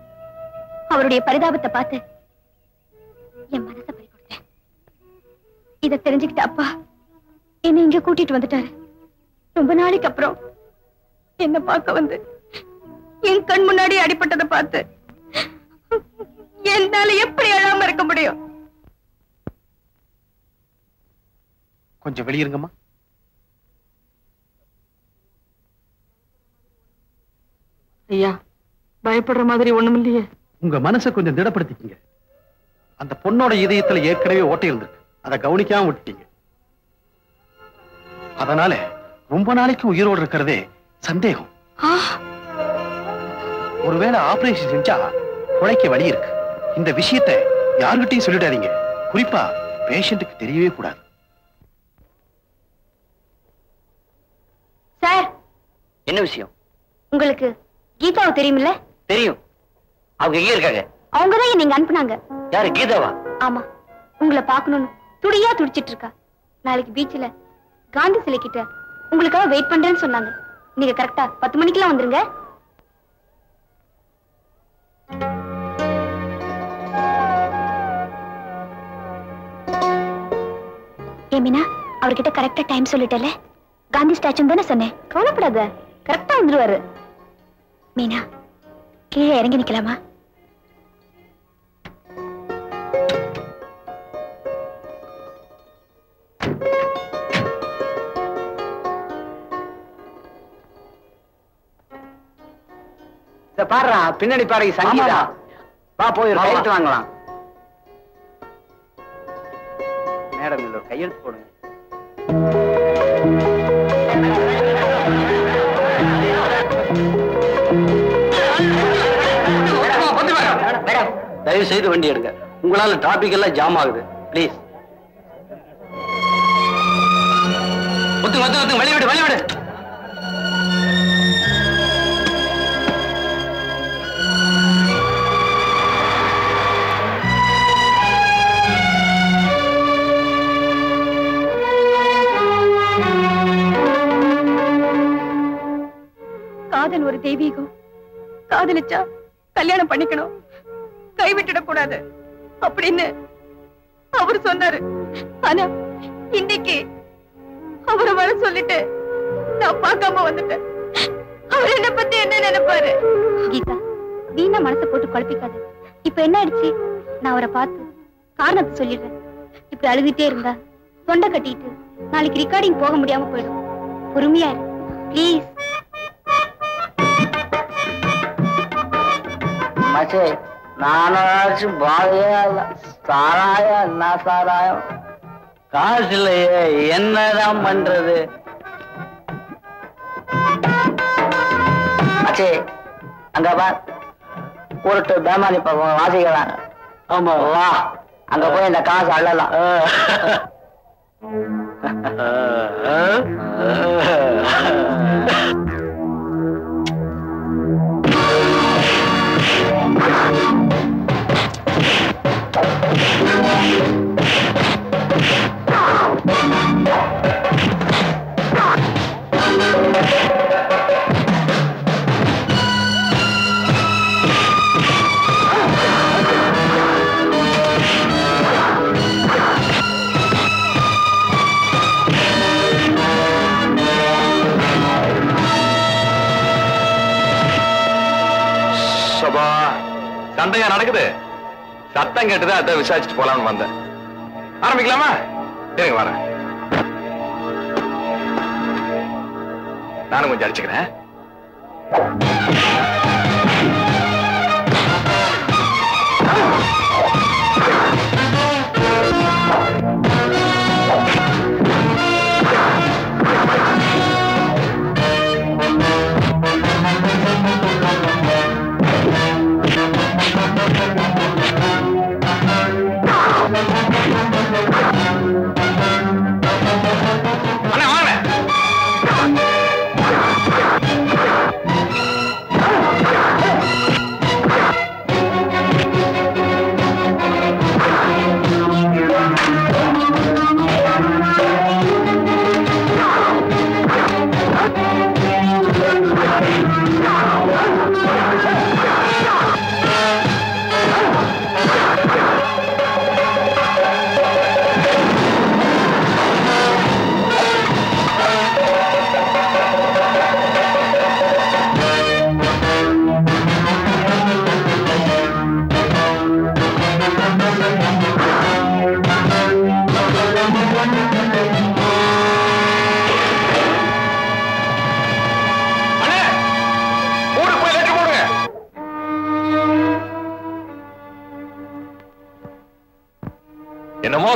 அவருடைய பரிதாபத்தை பார்த்து என் மனசை பறி கொடுத்தேன். இதை தெரிஞ்சுக்கிட்ட அப்பா என்னை இங்க கூட்டிட்டு வந்துட்டாரு. ரொம்ப நாளைக்கு அப்புறம் என்ன பார்க்க வந்து என் கண் முன்னாடி அடிபட்டதை பார்த்து என்னால எப்படி அழாம இருக்க முடியும்? கொஞ்சம் வெளியிருங்கம்மா. ஐயா பயப்படுற மாதிரி ஒண்ணும் இல்லையே. உங்க மனசை கொஞ்சம் திடப்படுத்திக்கீங்க. அந்த பொண்ணோட இதயத்துல ஏற்கனவே ஓட்டை இருந்திருக்கு, அதை கவனிக்காம விட்டுட்டீங்க. அதனால ரொம்ப நாளைக்கு உயிரோடு இருக்கிறதே சந்தேகம். ஒருவேளை ஆபரேஷன் செஞ்சா குலைக்க வழி இருக்கு. இந்த விஷயத்தை யாருகிட்டையும் சொல்லிடாதீங்க. குறிப்பா பேஷண்ட்டுக்கு தெரியவே கூடாது. சார் என்ன விஷயம்? உங்களுக்கு கீதாவை தெரியுமில்ல? தெரியும். அவங்க எங்க இருக்காங்க? அவங்கதான் நீங்க அனுப்புனாங்க. யாரு, கீதாவா? ஆமா, உங்களை பார்க்கணும்னு துடியா துடிச்சிட்டு இருக்கா. நாளைக்கு பீச்சில் காந்தி சிலை கிட்ட உங்களுக்காக வெயிட் பண்றேன்னு சொன்னாங்க. நீங்க கரெக்டா 10 மணிக்கெல்லாம் வந்துருங்க. ஏமினா அவர்கிட்ட கரெக்டா டைம் சொல்லிட்டல. காந்தி ஸ்டாச்சு தானே சொன்னேன். கவலைப்படாத, கரெக்டா வந்துருவாரு. மீனா கீழே இறங்கி நிக்கலாமா? பாரு பின்னாடி பாரு சங்கீதா. வா போய் கையெழுத்து வாங்கலாம். மேடம் இல்ல கையெழுத்து போடுங்க. தயவு செய்து வண்டி எடுங்க, உங்களால டிராபிக் எல்லாம் ஜாம் ஆகுது. பிளீஸ் வழிவிடு வழிவிடு. தெய்வீகம். காதலிச்சா கல்யாணம் பண்ணிக்கணும், கைவிட்டுடக்கூடாது அப்படின்னு அவரு சொன்னாரு. ஆனா இன்னைக்கு அவரை வர சொல்லிட்டு நான் பார்க்காம வந்துட்டேன். அவர் என்ன பத்தி என்ன நினைப்பாரு? கீதா, வீணா மனசை போட்டு குழப்பிக்காது. இப்ப என்ன ஆயிடுச்சு, நான் அவரை பார்த்து காரணத்தை சொல்லிடுறேன். இப்படி அழுதுட்டே இருந்தா தொண்டை கட்டிட்டு நாளைக்கு ரெக்கார்டிங் போக முடியாம போயிடும். பொறுமையா இரு, பிளீஸ். மச்சே, நானாச்சும் பாதியா இல்ல, சாராயா என்ன சாராயம், காசு இல்லையே, என்னதான் பண்றது? மச்சே, அங்க பார், ஊருட்டு பேமானி பக்கம் வாசிக்கிறாங்க. ஆமா வா, அங்க போய் இந்த காசு அள்ளலாம். சண்டையா நடக்குது, சத்தம் கேட்டது, அதை விசாரிச்சுட்டு போலாம்னு வந்தேன். ஆரம்பிக்கலாமா? இருங்க வரேன். நானும் கொஞ்சம் அடிச்சுக்கிறேன்.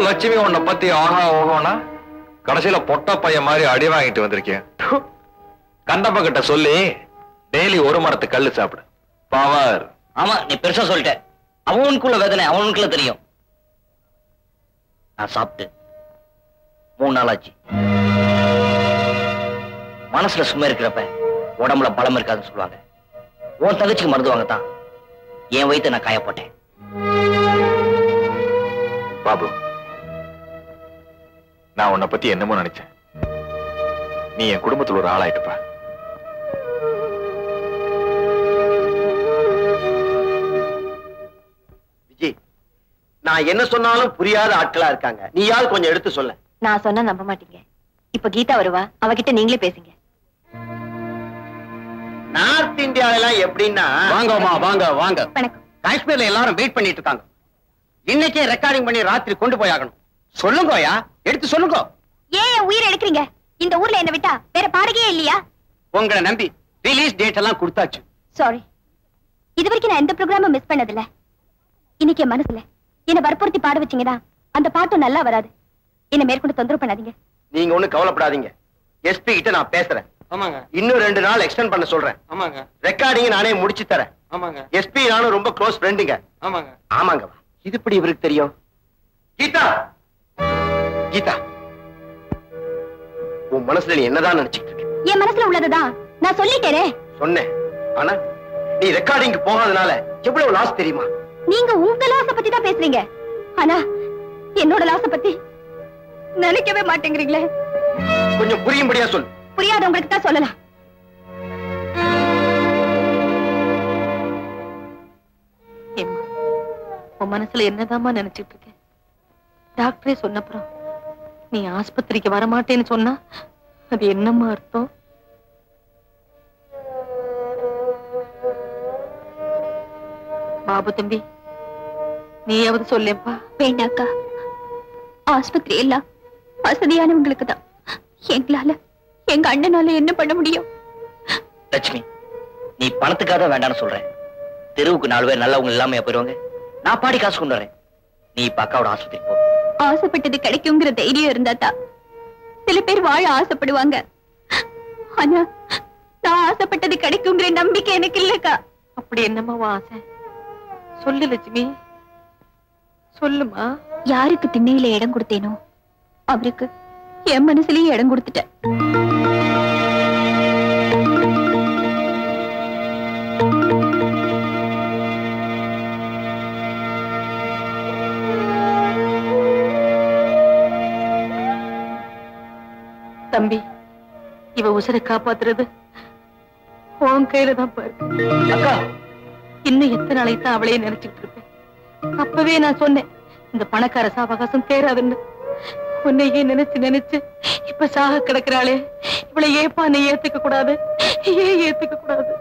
லட்சுமி உன்னை பத்தி ஆகா ஓகோனா கடைசியில பொட்ட பையன் மாதிரி அடி வாங்கிட்டு வந்திருக்கேன். கண்டப்ப கிட்ட சொல்லி டெய்லி ஒரு மரத்து கல்லு சாப்பிடு. பவர். ஆமா, நீ பெருசா சொல்லிட்ட. அவனுக்குள்ள வேதனை அவனுக்குள்ள தெரியும். நான் சாப்பிட்டு 3 நாளாச்சு. மனசுல சும்மா இருக்கிறப்ப உடம்புல பலம் இருக்காதுன்னு சொல்லுவாங்க. உன் தகச்சுக்கு மறந்துவாங்க தான். என் வயிற்று நான் காயப்பட்டேன். பாபு, நான் உன்னை பத்தி என்னமோ நினைச்சேன். நீ என் குடும்பத்தில் ஒரு ஆளாயிட்டுப்பா. விஜய், நான் என்ன சொன்னாலும் புரியாத ஆட்களா இருக்காங்க. நீ யார் கொஞ்சம் எடுத்து சொல்ல. நான் சொன்னா நம்ப மாட்டீங்க. இப்ப கீதா வருவா, அவகிட்ட நீங்களே பேசுங்க. நார்த் இந்தியாவில எல்லாம் எப்படின்னா, வாங்கம்மா வாங்க வாங்க. காஷ்மீர்ல எல்லாரும் வெயிட் பண்ணிட்டு இருக்காங்க. இன்னைக்கே ரெக்கார்டிங் பண்ணி ராத்திரி கொண்டு போய் ஆகணும். சொல்லுங்கோயா, எடுத்து சொல்லுங்க. ஏன் உயிரை எடுக்கிறீங்க? இந்த ஊர்ல என்ன விட்டா வேற பாடகையே இல்லையா? உங்களை நம்பி ரிலீஸ் டேட் எல்லாம் கொடுத்தாச்சு. சாரி, இது வரைக்கும் நான் எந்த ப்ரோக்ராமும் மிஸ் பண்ணதில்ல. இன்னைக்கு என் மனசுல என்னை வற்புறுத்தி பாட வச்சீங்கன்னா அந்த பாட்டும் நல்லா வராது. என்னை மேற்கொண்டு தொந்தரவு பண்ணாதீங்க. நீங்க ஒன்னும் கவலைப்படாதீங்க, எஸ்பி கிட்ட நான் பேசுறேன். ஆமாங்க, இன்னும் 2 நாள் எக்ஸ்டெண்ட் பண்ண சொல்றேன். ஆமாங்க, ரெக்கார்டிங் நானே முடிச்சு தரேன். ஆமாங்க, எஸ்பி நானும் ரொம்ப க்ளோஸ் ஃப்ரெண்டுங்க. ஆமாங்க ஆமாங்க. இது இப்படி இவருக்கு தெரியும். கீதா, கீதா, உன் மனசுல நீ என்னதான் நினைச்சிட்டு இருக்க? என் மனசுல உள்ளதுதான் நான் சொல்லிட்டேனே. சொன்னேன். ஆனா நீ ரெக்கார்டிங்க்கு போகாதனால எவ்வளவு லாஸ் தெரியுமா? நீங்க உங்க லாஸ பத்தி தான் பேசுறீங்க, ஆனா என்னோட லாஸ பத்தி நினைக்கவே மாட்டேங்கிறீங்களே. கொஞ்சம் புரியும்படியா சொல்லு. புரியாதவங்களுக்கு தான் சொல்லலாம். உன் மனசுல என்னதாம்மா நினைச்சிட்டு இருக்கேன்? டாக்டரே சொன்னப்புறம் நீ ஆஸ்பத்திரிக்கு வரமாட்டேன்னு சொன்னா அது என்னம்மா அர்த்தம்? பாபு தம்பி, நீயாவது சொல்லேப்பா. வேண்டாக்கா, ஆஸ்பத்திரி எல்லாம் வசதியானவங்களுக்கு தான். எங்களால, எங்க அண்ணனால என்ன பண்ண முடியும்? லட்சுமி, நீ பணத்துக்காக வேண்டான்னு சொல்றேன். தெருவுக்கு 4 பேர் நல்லவங்க இல்லாமையா போயிருவாங்க? நான் பாடி காசு கொண்டு வரேன். நீ பக்காவோட ஆஸ்பத்திரி போ. ஆசைப்பட்டது கிடைக்குங்கிற தைரியம் இருந்தாத்தா சில பேர் வாழ ஆசைப்படுவாங்க. ஆனா நான் ஆசைப்பட்டது கிடைக்குங்கிற நம்பிக்கை எனக்கு இல்லக்கா. அப்படி என்னமா ஆசை? சொல்லு லட்சுமி, சொல்லுமா. யாருக்கு திண்ணையில இடம் கொடுத்தேனோ அவருக்கு என் மனசுலயே இடம் கொடுத்துட்டேன். தம்பி, இவ உசரை காப்பாத்துறது உன் கையில தான் பாரு. இன்னும் எத்தனை நாளைக்கு தான் அவளையே நினைச்சிட்டு இருப்பேன்? அப்பவே நான் சொன்னேன், இந்த பணக்கார சாவகாசம் தேராதுன்னு. உன்னையே நினைச்சு நினைச்சு இப்ப சாக கிடக்கிறாளே, இவளை ஏப்பா நீ ஏத்துக்க கூடாது? ஏன் ஏத்துக்க கூடாது?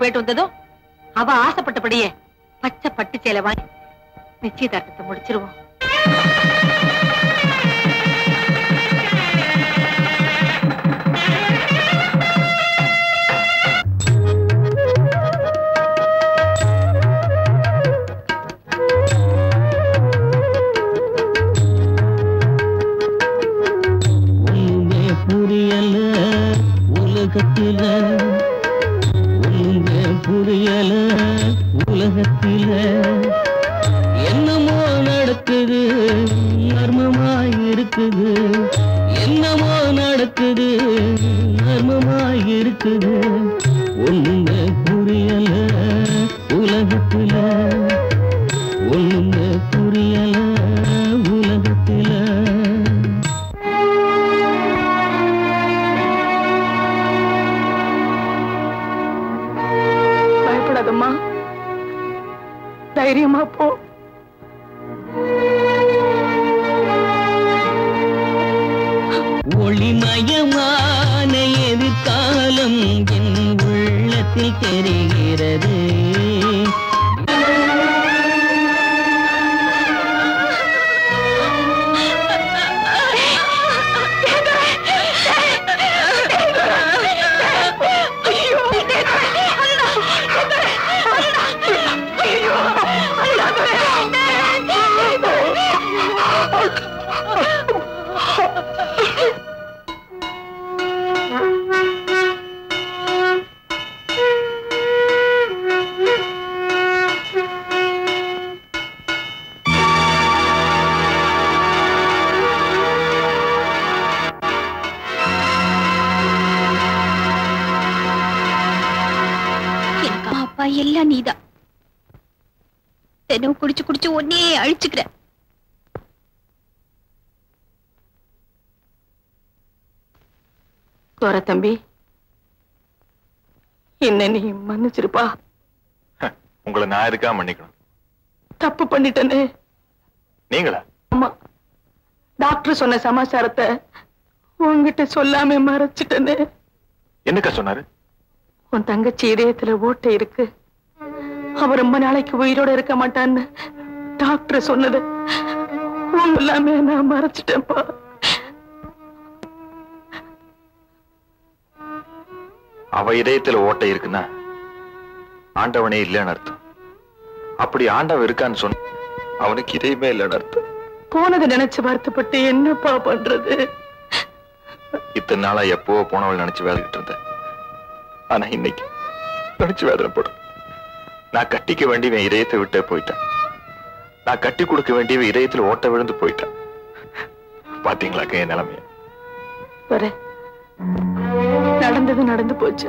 போயிட்டு வந்ததும் அவ ஆசைப்பட்டபடியே பச்சை பட்டு சேலை வாங்கி நிச்சயதார்த்தத்தை முடிச்சிருவோம். புரியல உலகத்தில, புரியல உலகத்தில, என்னமோ நடக்குது, மர்மமாய் இருக்குது. என்னமோ நடக்குது, மர்மமாய் இருக்குது. ஒண்ணு புரியல உலகத்தில, ஒண்ணு புரியல உலகத்தில. தைரியமா போ. ஒளிமயமான எதிர்காலம் என் உள்ளத்தில் தெரிகிறது. எல்லாம் நீதான். தினம் குடிச்சு குடிச்சு ஒன்னே அழிச்சுக்கிற. தோர தம்பி, என்ன நீ மன்னிச்சிருப்பா? உங்களை நான் இருக்கா மன்னிக்கணும்? தப்பு பண்ணிட்டனே. நீங்களா? ஆமா, டாக்டர் சொன்ன சமாச்சாரத்தை உங்ககிட்ட சொல்லாம மறைச்சிட்டனே. என்னக்கா சொன்னாரு? உன் தங்கச்சி இதயத்துல ஓட்டை இருக்கு, அவ ரொம்ப நாளைக்கு உயிரோட இருக்க மாட்டான்னு டாக்டர் சொன்னது எல்லாமே நான் மறைச்சிட்டேன்ப்பா. அவ இதயத்துல ஓட்டை இருக்குன்னா ஆண்டவனே இல்லைன்னு அர்த்தம். அப்படி ஆண்டவன் இருக்கான்னு சொன்ன அவனுக்கு இதயமே இல்லைன்னு அர்த்தம். போனதை நினைச்சு வருத்தப்பட்டு என்னப்பா பண்றது? இத்தனை நாளா எப்பவோ போனவள் நினைச்சு வேலைக்கிட்டு இருந்தேன். ஆனா இன்னைக்கு நினைச்சு வேதனைப்படும். நான் கட்டிக்க வேண்டியவன் இதயத்தை விட்டே போயிட்டேன். நான் கட்டி கொடுக்க வேண்டியவன் இதயத்துல ஓட்ட விழுந்து போயிட்டேன். பாத்தீங்களாக்க என் நிலைமைய? நடந்தது நடந்து போச்சு.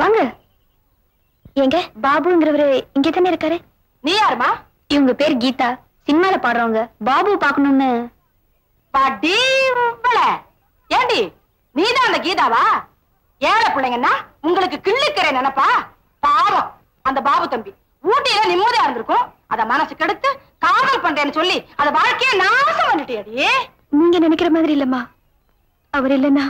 வாங்க. எங்க பாபுங்கிறவரு இங்க தானே இருக்காரு. நீ யாருமா? இவங்க பேர் கீதா, சினிமால பாடுறவங்க. பாபு பாக்கணும்னு. ஏண்டி நீதான் அந்த கீதாவா? ஏழை பிள்ளைங்கன்னா உங்களுக்கு கிள்ளுக்கிற நினைப்பா. பாவம் அந்த பாபு தம்பி ஊட்டியில நிம்மதியா இருந்திருக்கும். அத மனசு கெடுத்து காதல் பண்றேன்னு சொல்லி அத வாழ்க்கைய நாசம் பண்ணிட்டேடி. நீங்க நினைக்கிற மாதிரி இல்லம்மா. அவர் இல்லைன்னா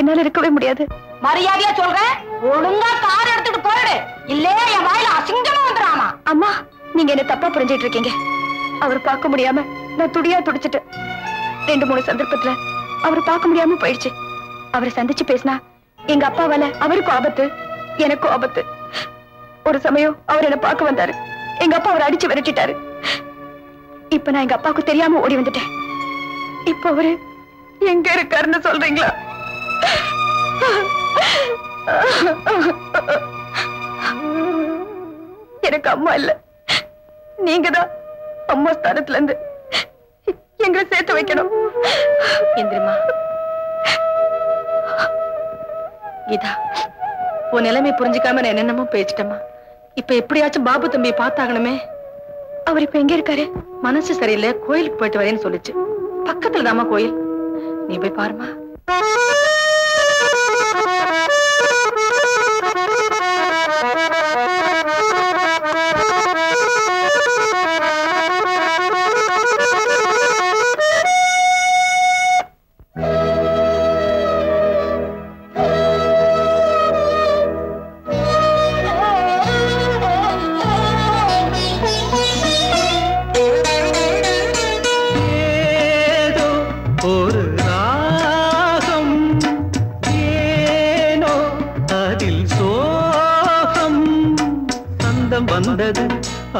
என்னால இருக்கவே முடியாது. மரியாதையா சொல்றேன், ஒழுங்கா கார் எடுத்துட்டு போயிடு. இல்லையா என் வாயில அசிங்கமா வந்துடாமா. அம்மா, நீங்க என்ன தப்பா புரிஞ்சிட்டு இருக்கீங்க. அவர் பார்க்க முடியாம நான் துடியா துடிச்சிட்டு 2-3 சந்தர்ப்பத்துல அவர் பார்க்க முடியாம போயிடுச்சு. அவரை சந்திச்சு பேசினா எங்க அப்பாவால அவருக்கும் ஆபத்து, எனக்கும் ஆபத்து. ஒரு சமயம் அவர் என்ன பார்க்க வந்தாரு. எங்க அப்பா அவரை அடிச்சு விரட்டிட்டாரு. இப்ப நான் எங்க அப்பாவுக்கு தெரியாம ஓடி வந்துட்டேன். இப்ப அவரு எங்க இருக்காருன்னு சொல்றீங்களா? எனக்கு அம்மா இல்ல. நீங்கதான் அம்மா ஸ்தானத்துல இருந்து எங்களை சேர்த்து வைக்கணும். இந்திரமா கீதா, உன் நிலைமை புரிஞ்சுக்காம நான் என்னென்னமோ பேசிட்டேம்மா. இப்ப எப்படியாச்சும் பாபு தம்பியை பார்த்தாகணுமே. அவர் இப்ப எங்க இருக்காரு? மனசு சரியில்லை, கோயிலுக்கு போயிட்டு வரேன்னு சொல்லிச்சு. பக்கத்துல தாமா கோயில், நீ போய் பாருமா.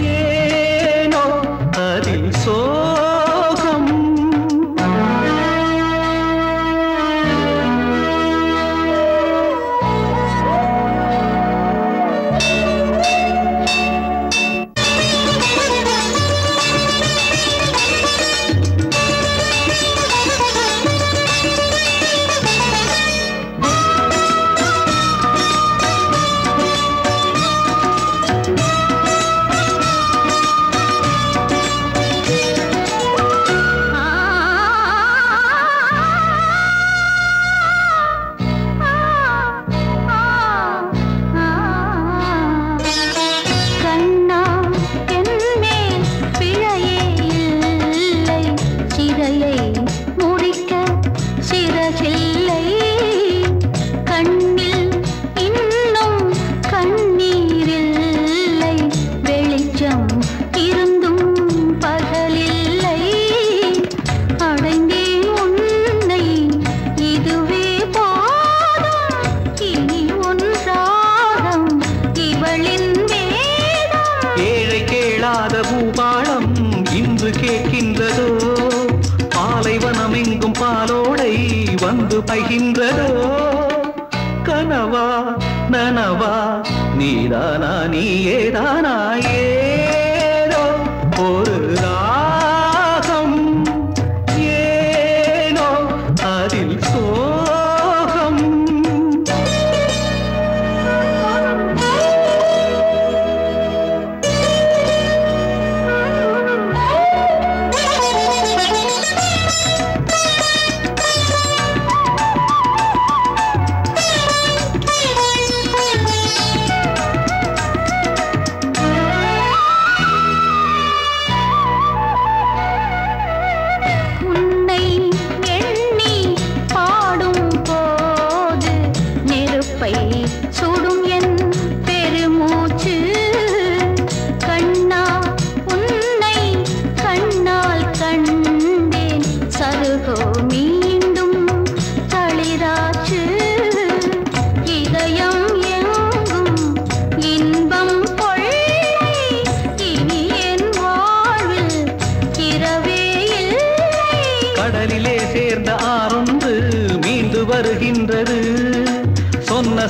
ஏனோ அதில் சோகம்.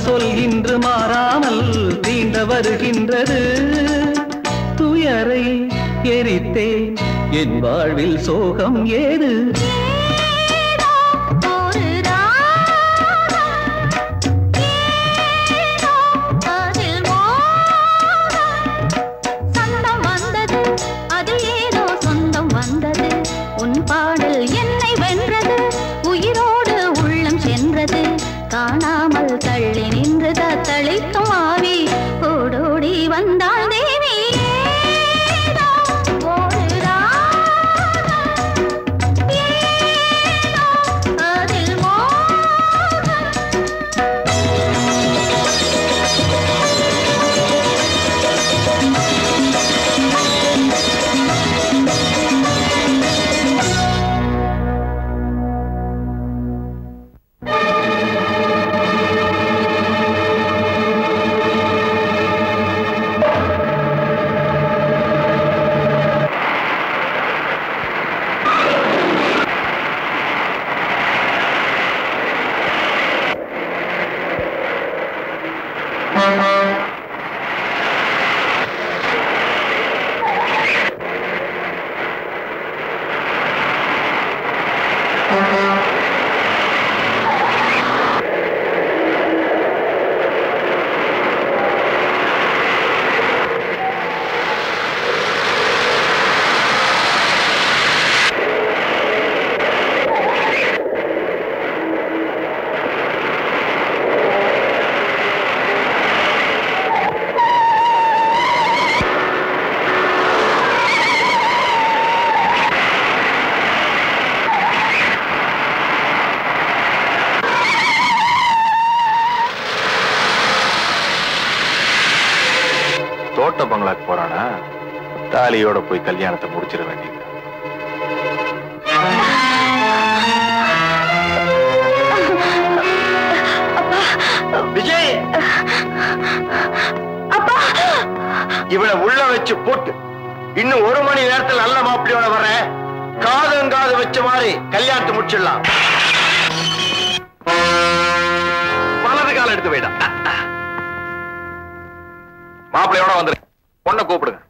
சொல்கின்ற மாறாமல் தீண்ட வருகின்றது. துயரை எரித்தேன் என் வாழ்வில் சோகம் ஏது? தாலியோட போய் கல்யாணத்தை முடிச்சிட வேண்டியது. விஜய் இவளை உள்ள வச்சு போட்டு இன்னும் ஒரு மணி நேரத்தில் நல்ல மாப்பிள்ளையோட வர காது வச்ச மாதிரி கல்யாணத்தை முடிச்சிடலாம். வலது காலம் எடுத்து போயிடா. மாப்பிள்ளையோட வந்துரு. பொண்ணை கூப்பிடுங்க.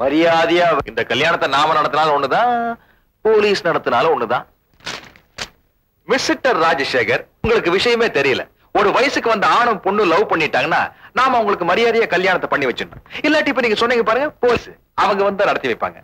மரியாதையா இந்த கல்யாணத்தை நாம நடத்தினாலும் ஒண்ணுதான், போலீஸ் நடத்தினாலும் ஒண்ணுதான். மிஸ்டர் ராஜசேகர், உங்களுக்கு விஷயமே தெரியல. ஒரு வயசுக்கு வந்த ஆணும் பொண்ணு லவ் பண்ணிட்டாங்கன்னா நாம உங்களுக்கு மரியாதையா கல்யாணத்தை பண்ணி வச்சிடணும். இல்லாட்டி இப்ப நீங்க சொன்னீங்க பாருங்க, போலீஸ் அவங்க வந்து நடத்தி வைப்பாங்க.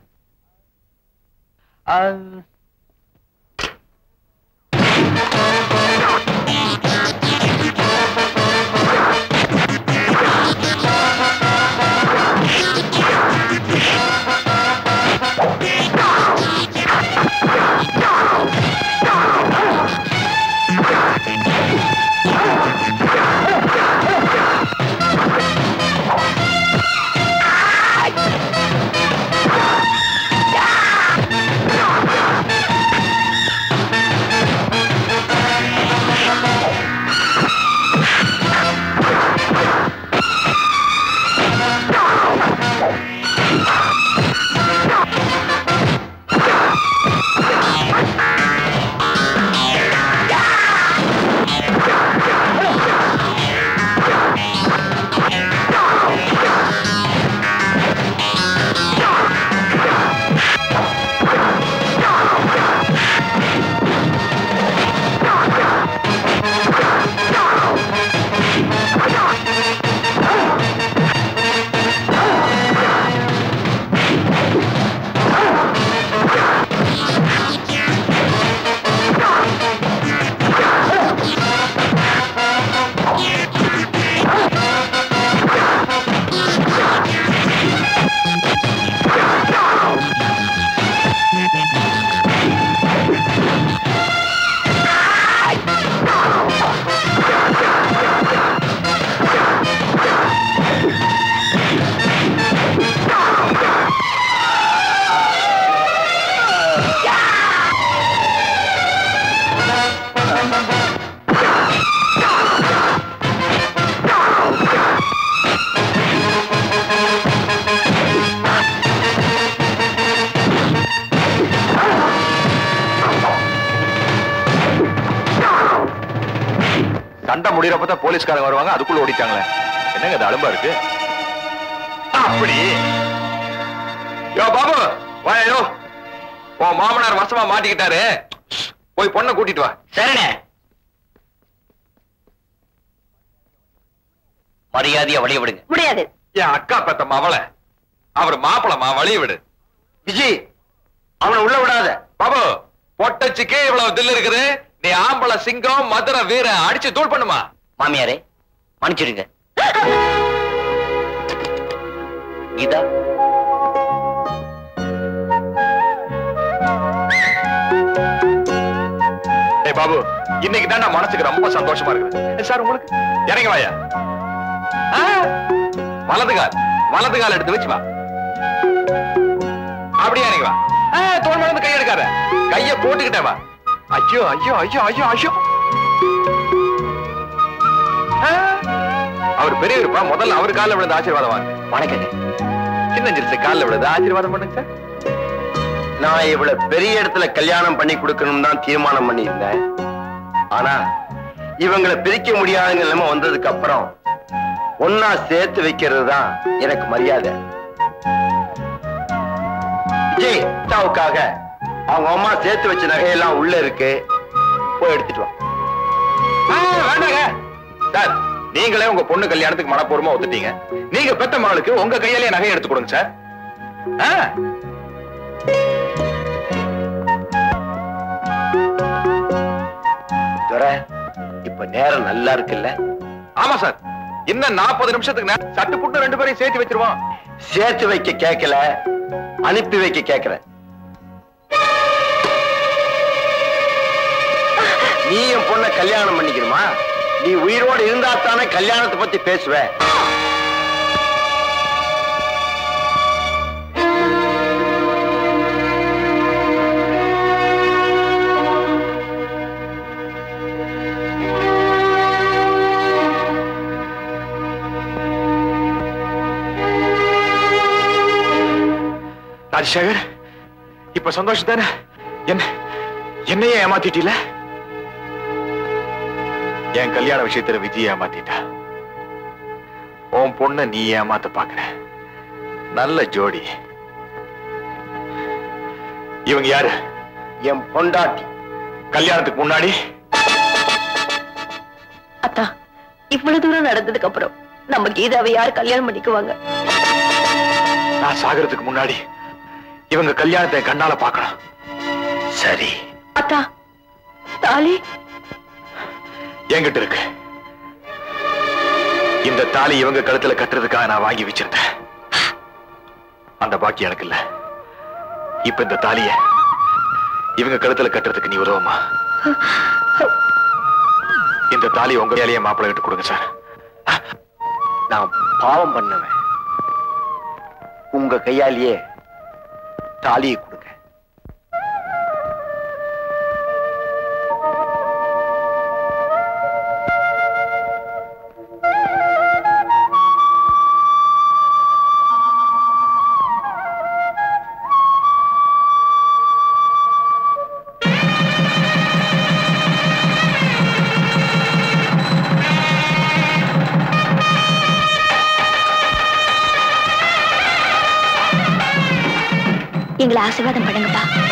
சண்டை முடியறப்ப தான் போலீஸ்காரங்க வருவாங்க, அதுக்குள்ள ஓடிட்டாங்களே. என்னங்க இது அலம்பா இருக்கு அப்படி? யோ பாபு வாயோ, உன் மாமனார் வசமா மாட்டிக்கிட்டாரு, போய் பொண்ணை கூட்டிட்டு வா. சரிண்ணே. மரியாதையா வழிய விடுங்க. முடியாது. என் அக்கா பெத்தம்மா அவளை, அவர் மாப்பிளமா, வழிய விடு. விஜி அவனை உள்ள விடாத. பாபு பொட்டச்சுக்கே இவ்வளவு தில் இருக்குது, நீ ஆம்பளை சிங்கம் மதுரை வீர அடிச்சு தூள் பண்ணுமா? மாமியாரே மன்னிச்சிடுங்க. இதா பாபு, இன்னைக்கு தான் நான் மனசுக்கு ரொம்ப சந்தோஷமா இருக்கு சார். உங்களுக்கு இறங்கி வாயா. வலதுகால் வலதுகால் எடுத்து வச்சு வா. அப்படியே இறங்கி வா. தோல் மறந்து கை எடுக்காத, கைய போட்டுக்கிட்டே வா. ஐயோ ஐயோ ஐயோ ஐயோ ஐயோ, அவர் பெரியவருப்பா, முதல்ல அவர் காலில் விழுந்து ஆசீர்வாதம் வாங்க. வணக்கங்க. சின்னஞ்சிருச்சு காலில் விழுந்து ஆசீர்வாதம் பண்ணுங்க சார். நான் இவ்வளவு பெரிய இடத்துல கல்யாணம் பண்ணி கொடுக்கணும் தான் தீர்மானம் பண்ணியிருந்தேன். ஆனா இவங்களை பிரிக்க முடியாத நிலைமை வந்ததுக்கு அப்புறம் ஒன்னா சேர்த்து வைக்கிறது தான் எனக்கு மரியாதை. விஜய் தாவுக்காக அவங்க அம்மா சேர்த்து வச்ச நகையெல்லாம் உள்ள இருக்கு, போய் எடுத்துட்டு வாங்க. சார் நீங்களே உங்க பொண்ணு கல்யாணத்துக்கு மனப்பூர்வமா ஒத்துட்டீங்க. நீங்க பெத்த மகளுக்கு உங்க கையாலேயே நகையை எடுத்து கொடுங்க சார். இப்ப நேரம் நல்லா இருக்குல்ல? ஆமா சார், இன்னும் 40 நிமிஷத்துக்கு சட்டு புட்டு 2 பேரையும் சேர்த்து வச்சிருவோம். சேர்த்து வைக்க கேட்கல, அனுப்பி வைக்க கேட்கிறேன். நீ என் பொண்ண கல்யாணம் பண்ணிக்கணுமா? நீ உயிரோடு இருந்தா தானே கல்யாணத்தை பத்தி பேசுவே. ராஜசேகர், இப்ப சந்தோஷம் தானே? என்னையே ஏமாத்திட்டீல. என் கல்யாண விஷயத்துல விஜய் ஏமாத்திட்டா, உன் பொண்ண நீ ஏமாத்த பாக்குற. நல்ல ஜோடி. இவங்க யாரு? என் பொண்டாட்டி. கல்யாணத்துக்கு முன்னாடி அத்தா, இவ்வளவு தூரம் நடந்ததுக்கு அப்புறம் நம்ம கீதாவை யார் கல்யாணம் பண்ணிக்குவாங்க? நான் சாகிறதுக்கு முன்னாடி இவங்க கல்யாணத்தை கண்ணால பார்க்கணும். சரி அத்தா, தாலி என்கிட்ட இருக்கு. இந்த தாலி இவங்க கழுத்துல கட்டுறதுக்காக நான் வாங்கி வச்சிருந்தேன். அந்த பாக்கி எனக்கு இல்ல. இப்ப இந்த தாலிய இவங்க கழுத்துல கட்டுறதுக்கு நீ உதவுமா? இந்த தாலி உங்க வேலையை மாப்பிள்ளை கிட்ட கொடுங்க சார். நான் பாவம் பண்ணுவேன், உங்க கையாலேயே தாலியை கொடுங்க. ஆசீர்வாதம் பண்ணுங்கப்பா.